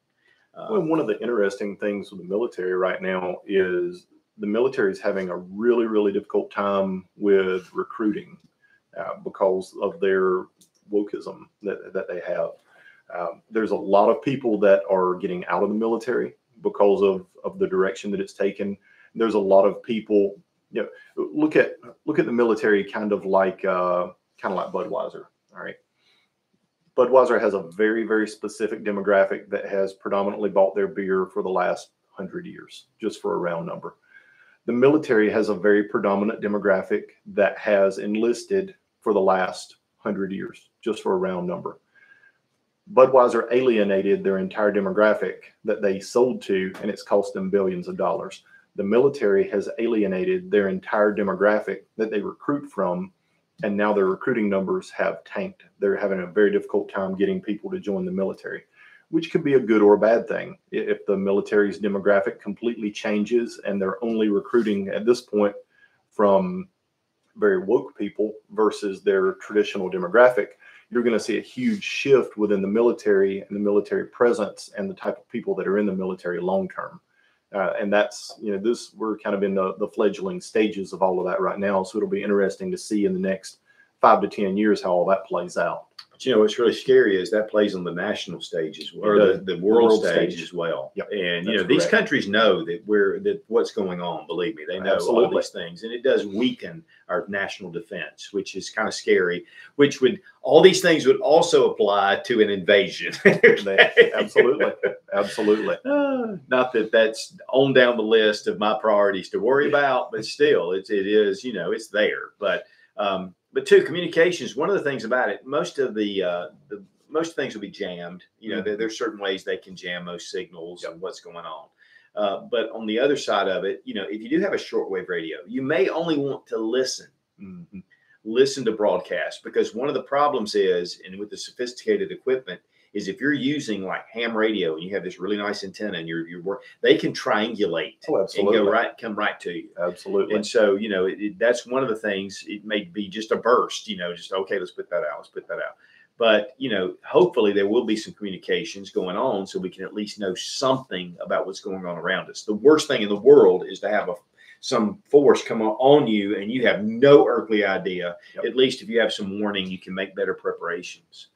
Well, one of the interesting things with the military right now is the military is having a really, really difficult time with recruiting because of their wokeism that they have. There's a lot of people that are getting out of the military because of the direction that it's taken. There's a lot of people, you know, look at the military kind of like Budweiser. All right. Budweiser has a very, very specific demographic that has predominantly bought their beer for the last 100 years, just for a round number. The military has a very predominant demographic that has enlisted for the last 100 years, just for a round number. Budweiser alienated their entire demographic that they sold to, and it's cost them billions of dollars. The military has alienated their entire demographic that they recruit from, and now their recruiting numbers have tanked. They're having a very difficult time getting people to join the military, which could be a good or a bad thing. If the military's demographic completely changes and they're only recruiting at this point from very woke people versus their traditional demographic, you're going to see a huge shift within the military and the military presence and the type of people that are in the military long term. And that's, you know, this, we're kind of in the fledgling stages of all of that right now. So it'll be interesting to see in the next 5 to 10 years how all that plays out. But, you know, what's really scary is that plays on the national stage as well, or the world stage as well. Yep. And, you know, these countries know that what's going on, believe me. They know all these things. And it does weaken our national defense, which is kind of scary, which would, all these things would also apply to an invasion. Okay. Absolutely. Absolutely. Not that that's on down the list of my priorities to worry about, but still it is, you know, it's there. But two, communications, one of the things about it, most things will be jammed. You know, there's certain ways they can jam most signals and what's going on. But on the other side of it, you know, if you do have a shortwave radio, you may only want to listen. Mm-hmm. Listen to broadcast, because one of the problems is, and with the sophisticated equipment, is if you're using like ham radio and you have this really nice antenna and you're they can triangulate and come right to you. Absolutely. And so, you know, that's one of the things. It may be just a burst, you know, just, okay, let's put that out. Let's put that out. But, you know, hopefully there will be some communications going on so we can at least know something about what's going on around us. The worst thing in the world is to have some force come on you and you have no earthly idea. Yep. At least if you have some warning, you can make better preparations.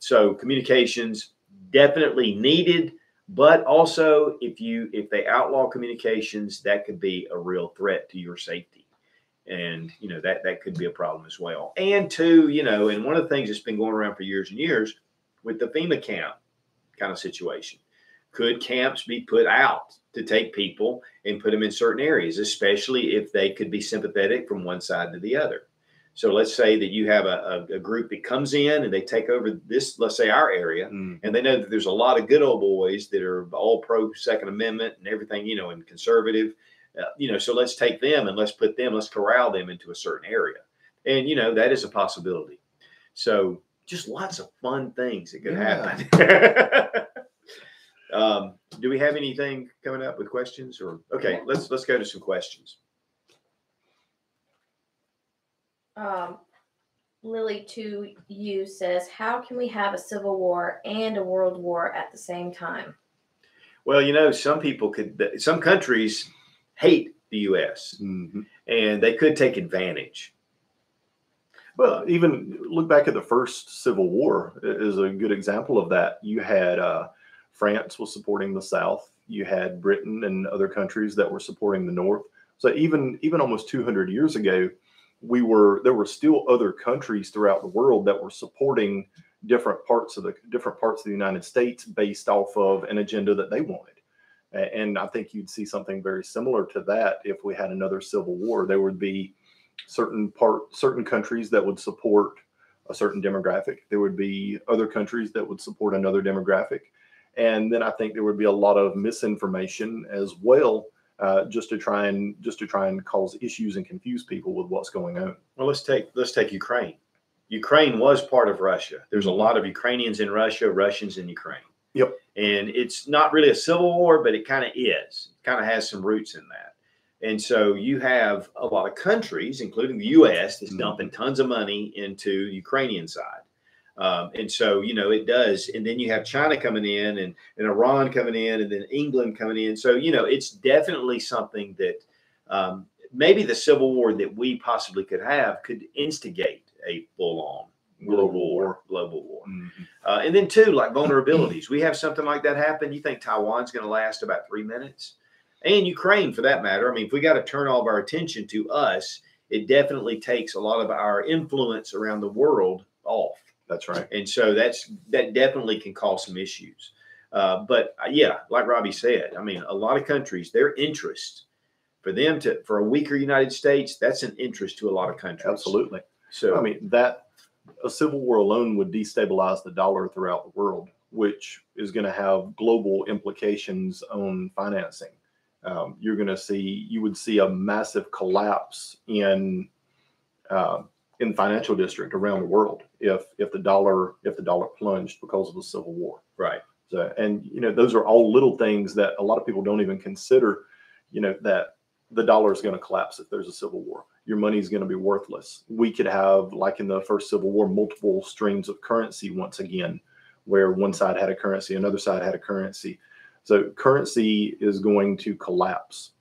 So communications definitely needed, but also if they outlaw communications, that could be a real threat to your safety. And, you know, that could be a problem as well. And two, you know, and one of the things that's been going around for years and years with the FEMA camp kind of situation, could camps be put out to take people and put them in certain areas, especially if they could be sympathetic from one side to the other? So let's say that you have a group that comes in and they take over this, let's say our area, and they know that there's a lot of good old boys that are all pro Second Amendment and everything, you know, and conservative, you know, so let's take them and let's corral them into a certain area. And, you know, that is a possibility. So just lots of fun things that could happen. Do we have anything coming up with questions? Or okay, let's go to some questions. Lily to you says, how can we have a civil war and a world war at the same time? Well, you know, some people could, some countries hate the U.S. Mm-hmm. and they could take advantage. Well, even look back at the first Civil War is a good example of that. You had France was supporting the South. You had Britain and other countries that were supporting the North. So even almost 200 years ago, there were still other countries throughout the world that were supporting different parts of the United States based off of an agenda that they wanted. And I think you'd see something very similar to that if we had another Civil War. There would be certain countries that would support a certain demographic. There would be other countries that would support another demographic. And then I think there would be a lot of misinformation as well, just to try and cause issues and confuse people with what's going on. Well, let's take Ukraine. Ukraine was part of Russia. There's a lot of Ukrainians in Russia, Russians in Ukraine. Yep. And it's not really a civil war, but it kind of is. It kind of has some roots in that. And so you have a lot of countries, including the U.S., that's dumping tons of money into the Ukrainian side. And so, you know, it does. And then you have China coming in and Iran coming in and then England coming in. So, you know, it's definitely something that maybe the civil war that we possibly could have could instigate a full-on global war. Mm-hmm. And then, too, like vulnerabilities. We have something like that happen. You think Taiwan's going to last about 3 minutes? And Ukraine, for that matter. I mean, if we got to turn all of our attention to us, it definitely takes a lot of our influence around the world off. That's right. And so that definitely can cause some issues. But, yeah, like Robbie said, I mean, a lot of countries, their interest, for a weaker United States, that's an interest to a lot of countries. Absolutely. So, I mean, a civil war alone would destabilize the dollar throughout the world, which is going to have global implications on financing. You would see a massive collapse in financial district around the world if the dollar plunged because of the civil war. Right. So, and you know, those are all little things that a lot of people don't even consider. You know, that the dollar is going to collapse if there's a civil war. Your money is going to be worthless. We could have, like in the first Civil War, multiple streams of currency once again, where one side had a currency, another side had a currency. So currency is going to collapse.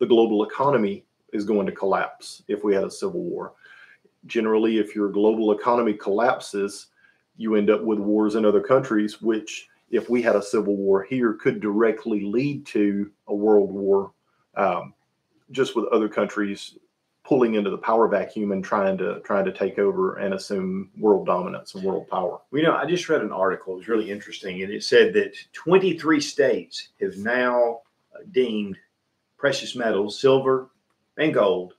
The global economy is going to collapse if we had a civil war. Generally, if your global economy collapses, you end up with wars in other countries, which if we had a civil war here could directly lead to a world war, just with other countries pulling into the power vacuum and trying to take over and assume world dominance and world power. You know, I just read an article. It was really interesting, and it said that 23 states have now deemed precious metals, silver and gold,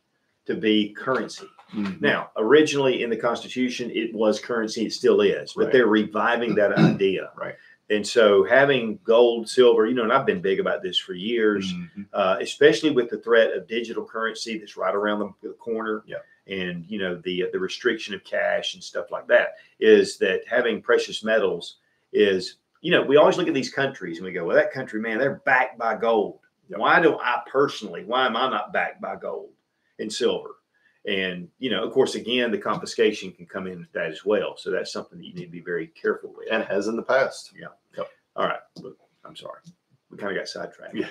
to be currency. Mm-hmm. Now, originally in the Constitution, it was currency. It still is, but they're reviving that idea. Right. And so having gold, silver, you know, and I've been big about this for years, mm-hmm. Especially with the threat of digital currency that's right around the corner. Yeah. And, you know, the restriction of cash and stuff like that, is that having precious metals is, you know, we always look at these countries and we go, well, that country, man, they're backed by gold. Yeah. Why am I not backed by gold and silver? And, you know, of course, again, the confiscation can come in with that as well. So that's something that you need to be very careful with. And has in the past. Yeah. Yep. All right. Look, I'm sorry. We kind of got sidetracked. Yeah.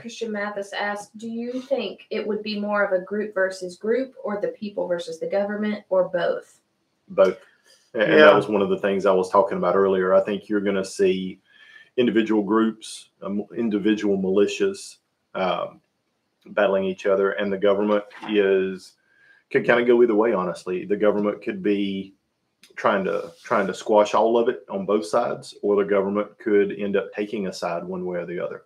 Christian Mathis asked, do you think it would be more of a group versus group, or the people versus the government, or both? Both. And that was one of the things I was talking about earlier. I think you're going to see individual groups, individual militias battling each other, and the government could kind of go either way, honestly. The government could be trying to squash all of it on both sides, or the government could end up taking a side one way or the other.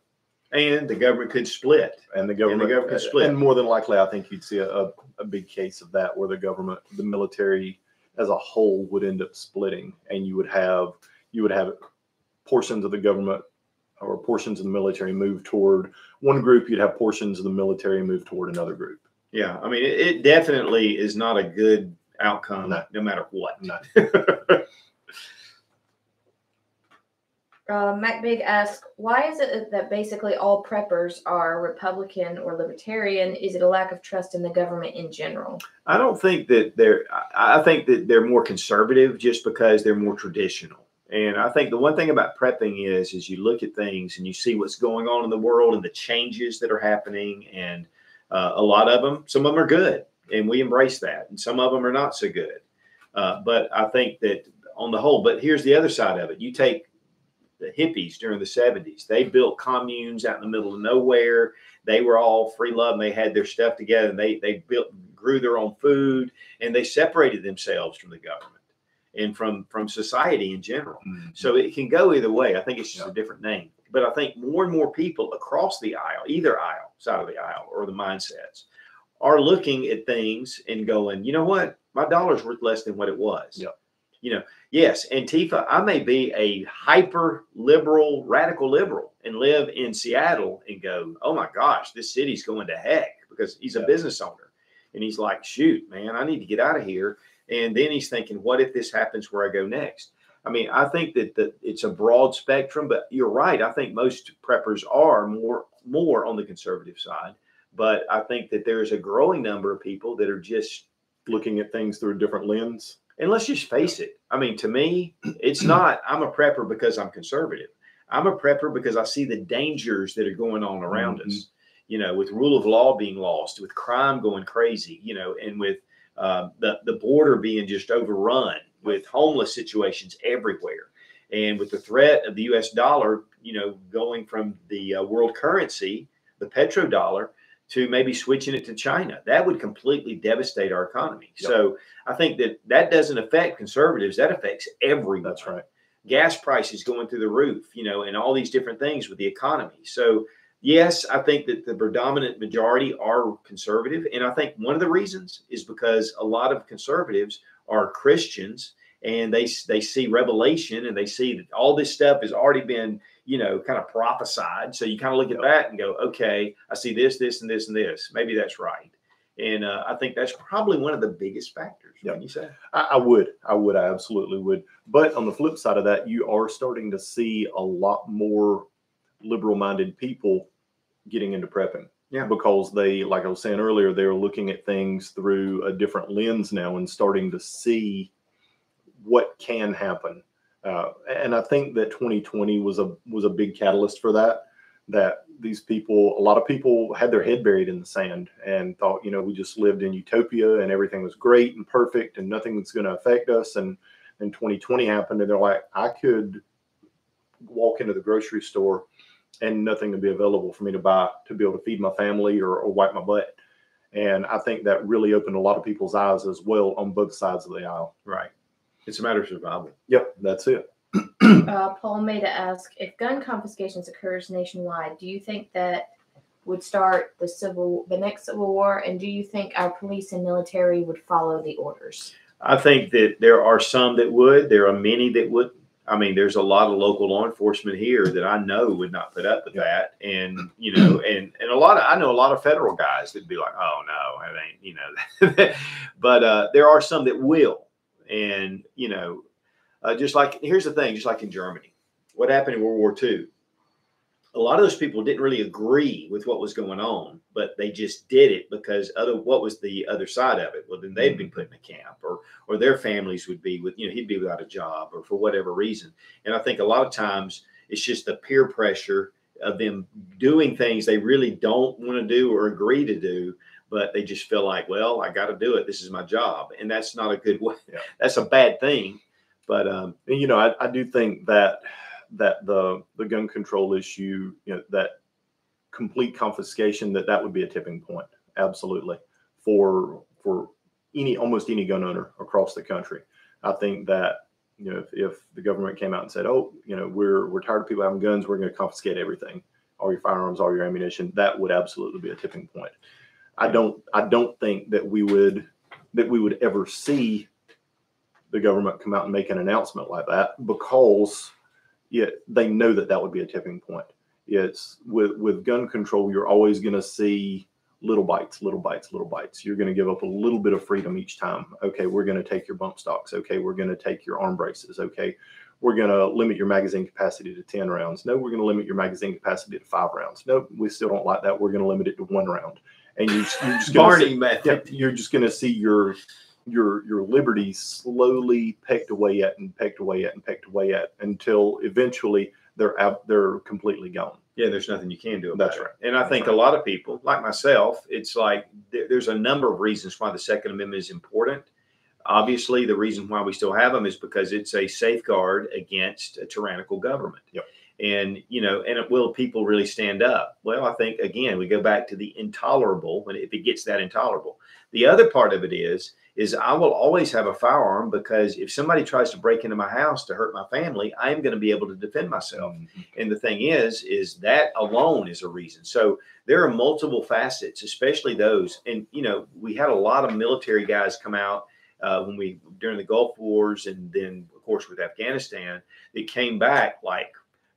And the government could split. And the government could split. And more than likely, I think you'd see a big case of that, where the military as a whole would end up splitting, and you would have portions of the government or portions of the military move toward one group. You'd have portions of the military move toward another group. Yeah, I mean, it definitely is not a good outcome, no matter what. Mac Big asks, why is it that basically all preppers are Republican or Libertarian? Is it a lack of trust in the government in general? I don't think that they're, I think that they're more conservative just because they're more traditional. And I think the one thing about prepping is you look at things and you see what's going on in the world and the changes that are happening. And a lot of them, some of them are good and we embrace that. And some of them are not so good. But I think that on the whole, but here's the other side of it. You take the hippies during the 70s. They built communes out in the middle of nowhere. They were all free love and they had their stuff together. And they built, grew their own food and they separated themselves from the government and from society in general. Mm-hmm. So it can go either way. I think it's just a different name. But I think more and more people across the aisle, either aisle, side of the aisle, or the mindsets, are looking at things and going, you know what? My dollar's worth less than what it was. Yep. You know, yes, Antifa, I may be a hyper-liberal, radical liberal and live in Seattle and go, oh, my gosh, this city's going to heck, because he's a business owner. And he's like, shoot, man, I need to get out of here. And then he's thinking, what if this happens where I go next? I mean, I think that it's a broad spectrum, but you're right. I think most preppers are more on the conservative side. But I think that there's a growing number of people that are just looking at things through a different lens. And let's just face it. I mean, to me, it's not I'm a prepper because I'm conservative. I'm a prepper because I see the dangers that are going on around us, you know, with rule of law being lost, with crime going crazy, you know, and with the border being just overrun with homeless situations everywhere. And with the threat of the U.S. dollar, you know, going from the world currency, the petrodollar, to maybe switching it to China, that would completely devastate our economy. Yep. So I think that that doesn't affect conservatives. That affects everyone. That's right. Gas prices going through the roof, you know, and all these different things with the economy. So yes, I think that the predominant majority are conservative. And I think one of the reasons is because a lot of conservatives are Christians and they see Revelation and they see that all this stuff has already been, you know, kind of prophesied. So you kind of look at that and go, okay, I see this, this, and this, and this. Maybe that's right. And I think that's probably one of the biggest factors. Yeah, you say I would. I absolutely would. But on the flip side of that, you are starting to see a lot more liberal-minded people getting into prepping. Yeah. Because they, like I was saying earlier, they're looking at things through a different lens now and starting to see what can happen. And I think that 2020 was a big catalyst for that, that these people, a lot of people had their head buried in the sand and thought, you know, we just lived in utopia and everything was great and perfect and nothing was going to affect us. And then 2020 happened and they're like, I could walk into the grocery store and nothing to be available for me to buy to be able to feed my family or wipe my butt. And I think that really opened a lot of people's eyes as well on both sides of the aisle. Right. It's a matter of survival. Yep, that's it. Paul Maida asks, if gun confiscations occurs nationwide, do you think that would start the next Civil War? And do you think our police and military would follow the orders? I think that there are some that would. There are many that would. I mean, there's a lot of local law enforcement here that I know would not put up with that. And, you know, and a lot of, I know a lot of federal guys that'd be like, oh no, it ain't, you know, but there are some that will. And, you know, just like, here's the thing, just like in Germany, what happened in World War II, a lot of those people didn't really agree with what was going on, but they just did it because what was the other side of it? Well, then they'd be put in a camp or their families would be with, you know, he'd be without a job or for whatever reason. And I think a lot of times it's just the peer pressure of them doing things they really don't want to do or agree to do, but they just feel like, well, I got to do it. This is my job. And that's not a good way. Yeah. That's a bad thing. But, you know, I do think that the gun control issue, you know, that complete confiscation, that would be a tipping point. Absolutely. For almost any gun owner across the country. I think that, you know, if the government came out and said, oh, you know, we're tired of people having guns, we're going to confiscate everything, all your firearms, all your ammunition, that would absolutely be a tipping point. I don't think that we would ever see the government come out and make an announcement like that, because they know that would be a tipping point. It's with gun control, you're always going to see little bites, little bites, little bites. You're going to give up a little bit of freedom each time. Okay, we're going to take your bump stocks. Okay, we're going to take your arm braces. Okay, we're going to limit your magazine capacity to 10 rounds. No, we're going to limit your magazine capacity to 5 rounds. No, we still don't like that. We're going to limit it to 1 round. And you're just going to see your liberty slowly pecked away at and pecked away at and pecked away at until eventually they're out, they're completely gone. Yeah, there's nothing you can do about it. That's right. And I think a lot of people, like myself, it's like there's a number of reasons why the Second Amendment is important. Obviously, the reason why we still have them is because it's a safeguard against a tyrannical government. Yep. And, you know, and will people really stand up? Well, I think, again, we go back to the intolerable, when if it gets that intolerable. The other part of it is I will always have a firearm because if somebody tries to break into my house to hurt my family, I'm going to be able to defend myself. Mm-hmm. And the thing is that alone is a reason. So there are multiple facets, especially those. And, you know, we had a lot of military guys come out during the Gulf Wars and then, of course, with Afghanistan, that came back like,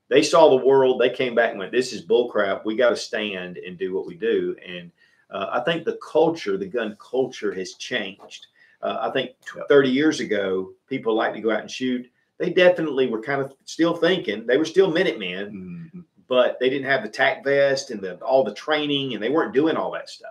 they saw the world. They came back and went, this is bull crap. We got to stand and do what we do. And I think the culture, the gun culture has changed. I think 30 years ago, people liked to go out and shoot. They definitely were kind of still thinking. They were still Minutemen, mm-hmm. but they didn't have the tac vest and all the training, and they weren't doing all that stuff.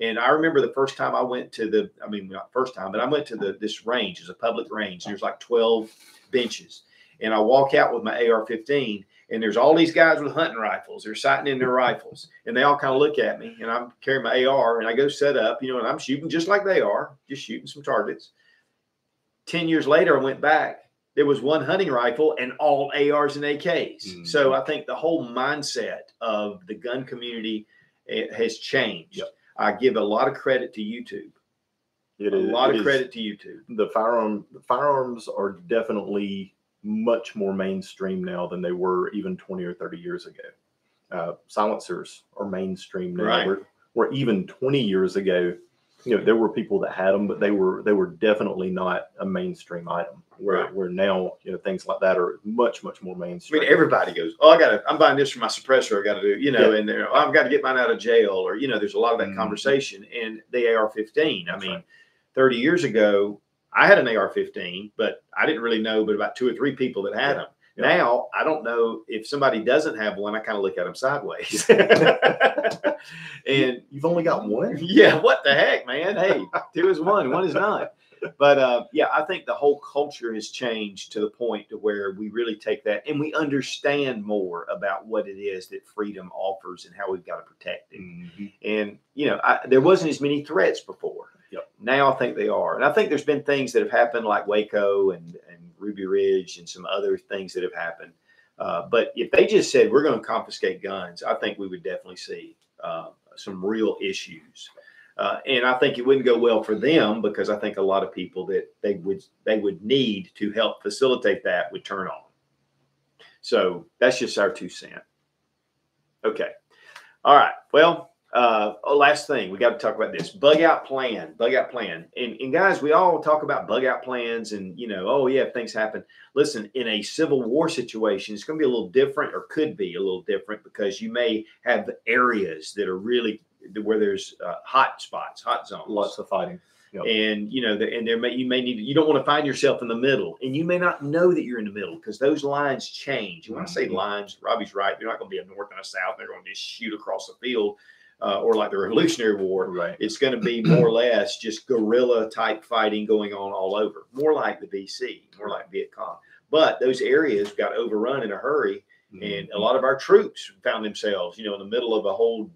And I remember the first time I went to the, I mean, not first time, but I went to this range. It was a public range. There's like 12 benches. And I walk out with my AR-15, and there's all these guys with hunting rifles. They're sighting in their rifles, and they all kind of look at me, and I'm carrying my AR, and I go set up, you know, and I'm shooting just like they are, just shooting some targets. 10 years later, I went back. There was one hunting rifle and all ARs and AKs. Mm-hmm. So I think the whole mindset of the gun community has changed. Yep. I give a lot of credit to YouTube. The firearms are definitely much more mainstream now than they were even 20 or 30 years ago. Silencers are mainstream now. Right. Where even 20 years ago, you know, there were people that had them, but they were definitely not a mainstream item. Where now, you know, things like that are much more mainstream. I mean, everybody goes, oh, I'm buying this for my suppressor. I got to do, you know, yeah. And oh, I've got to get mine out of jail, or you know, there's a lot of that mm-hmm. conversation. And the AR-15. I mean, right. 30 years ago, I had an AR-15, but I didn't really know but about 2 or 3 people that had them. Yeah. Now, I don't know if somebody doesn't have one, I kind of look at them sideways. And you've only got one? Yeah, what the heck, man? Hey, 2 is 1, 1 is not. But, yeah, I think the whole culture has changed to the point to where we really take that and we understand more about what it is that freedom offers and how we've got to protect it. Mm-hmm. And, you know, there wasn't as many threats before. Yep. Now I think they are. And I think there's been things that have happened like Waco and Ruby Ridge and some other things that have happened. But if they just said, we're going to confiscate guns, I think we would definitely see some real issues. And I think it wouldn't go well for them because I think a lot of people that they would need to help facilitate that would turn on. So that's just our 2 cents. Okay. All right. Well, last thing, we got to talk about this bug out plan. And guys, we all talk about bug out plans and, you know, oh yeah, if things happen, listen, in a civil war situation, it's going to be a little different or could be a little different because you may have areas that are really where there's hot spots, hot zones, lots of fighting. Yep. And, you know, you don't want to find yourself in the middle and you may not know that you're in the middle because those lines change. And when I say lines, Robbie's right. They're not going to be a north and a south. They're going to just shoot across the field. Or like the Revolutionary War, right. It's going to be more or less just guerrilla type fighting going on all over, more like the VC, more like Viet Cong. But those areas got overrun in a hurry, mm-hmm. and a lot of our troops found themselves, you know, in the middle of a whole,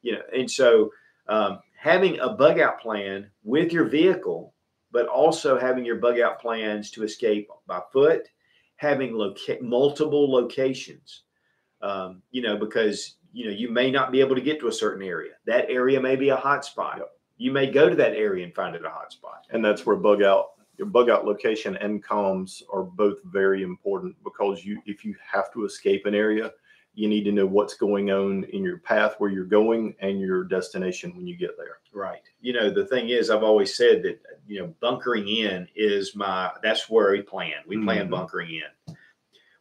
you know. And so having a bug out plan with your vehicle, but also having your bug out plans to escape by foot, having multiple locations, you know, because you know, you may not be able to get to a certain area. That area may be a hot spot. Yep. You may go to that area and find it a hot spot. And that's where your bug out location and comms are both very important because if you have to escape an area, you need to know what's going on in your path, where you're going, and your destination when you get there. Right. You know, the thing is, I've always said that, you know, bunkering in is that's where we plan. We plan mm-hmm. bunkering in.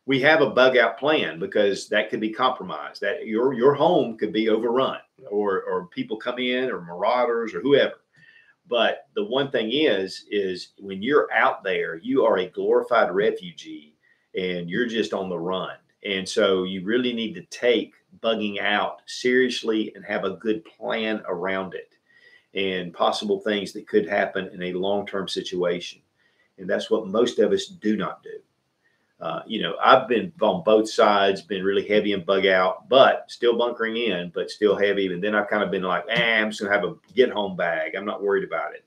We have a bug out plan because that could be compromised, that your home could be overrun or people come in or marauders or whoever. But the one thing is when you're out there, you are a glorified refugee and you're just on the run. And so you really need to take bugging out seriously and have a good plan around it and possible things that could happen in a long-term situation. And that's what most of us do not do. You know, I've been on both sides, been really heavy and bug out, but still bunkering in, but still heavy. And then I've kind of been like, I'm just gonna have a get home bag. I'm not worried about it.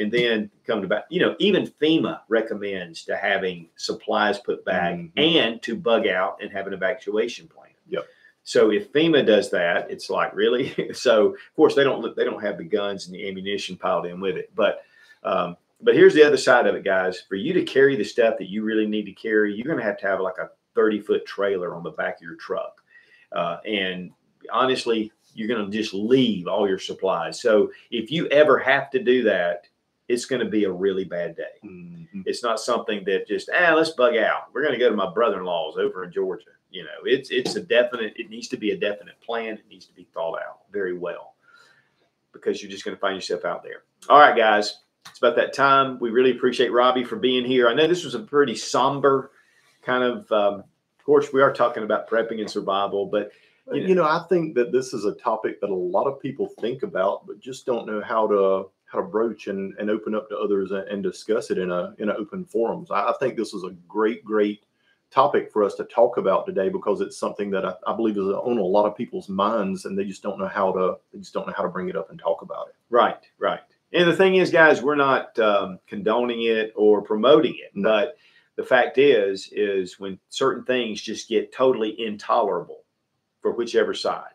And then come to back, you know, even FEMA recommends to having supplies put back and to bug out and having an evacuation plan. Yep. So if FEMA does that, it's like, really? So of course they don't have the guns and the ammunition piled in with it, but here's the other side of it, guys. For you to carry the stuff that you really need to carry, you're going to have like a 30-foot trailer on the back of your truck. And honestly, you're going to just leave all your supplies. So if you ever have to do that, it's going to be a really bad day. Mm-hmm. It's not something that just, let's bug out. We're going to go to my brother-in-law's over in Georgia. You know, it's a definite, it needs to be a definite plan. It needs to be thought out very well because you're just going to find yourself out there. All right, guys. It's about that time. We really appreciate Robbie for being here. I know this was a pretty somber kind of course, we are talking about prepping and survival, but you know, I think that this is a topic that a lot of people think about, but just don't know how to broach and open up to others and discuss it in an open forums. I think this is a great, great topic for us to talk about today because it's something that I believe is on a lot of people's minds, and they just don't know how to bring it up and talk about it. Right, right. And the thing is, guys, we're not condoning it or promoting it. But the fact is when certain things just get totally intolerable for whichever side,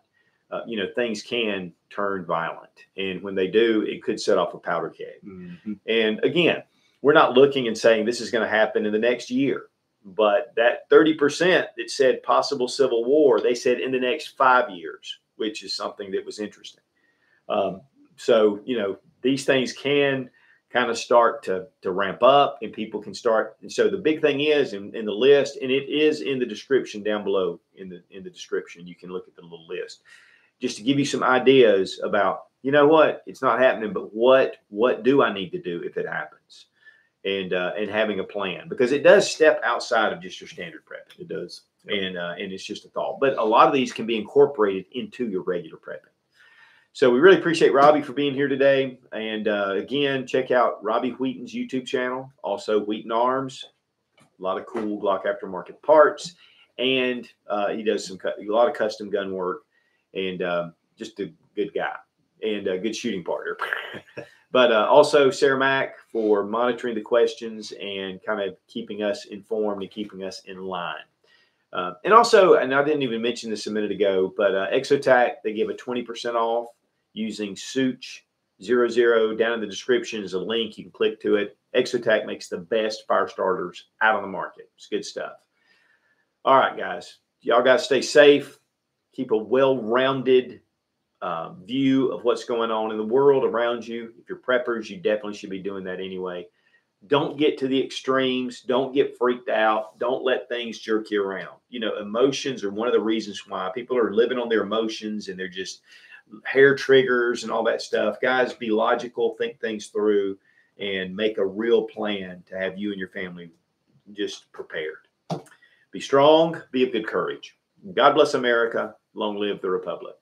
you know, things can turn violent. And when they do, it could set off a powder keg. Mm-hmm. And again, we're not looking and saying this is going to happen in the next year. But that 30% that said possible civil war, they said in the next 5 years, which is something that was interesting. So, you know, these things can kind of start to ramp up and people can start. And so the big thing is in the list, and it is in the description down below in the description, you can look at the little list just to give you some ideas about, you know what, it's not happening, but what do I need to do if it happens? And having a plan, because it does step outside of just your standard prepping. It does. Yep. And it's just a thought, but a lot of these can be incorporated into your regular prepping. So we really appreciate Robbie for being here today. And again, check out Robbie Wheaton's YouTube channel, also Wheaton Arms, a lot of cool Glock aftermarket parts. And he does a lot of custom gun work and just a good guy and a good shooting partner. But also Sarah Mack for monitoring the questions and kind of keeping us informed and keeping us in line. And also, and I didn't even mention this a minute ago, but Exotac, they give a 20% off. Using Sootch00 down in the description is a link. You can click to it. Exotac makes the best fire starters out on the market. It's good stuff. All right, guys. Y'all got to stay safe. Keep a well-rounded view of what's going on in the world around you. If you're preppers, you definitely should be doing that anyway. Don't get to the extremes. Don't get freaked out. Don't let things jerk you around. You know, emotions are one of the reasons why people are living on their emotions and they're just hair triggers and all that stuff. Guys, be logical, think things through, and make a real plan to have you and your family just prepared. Be strong, be of good courage. God bless America. Long live the Republic.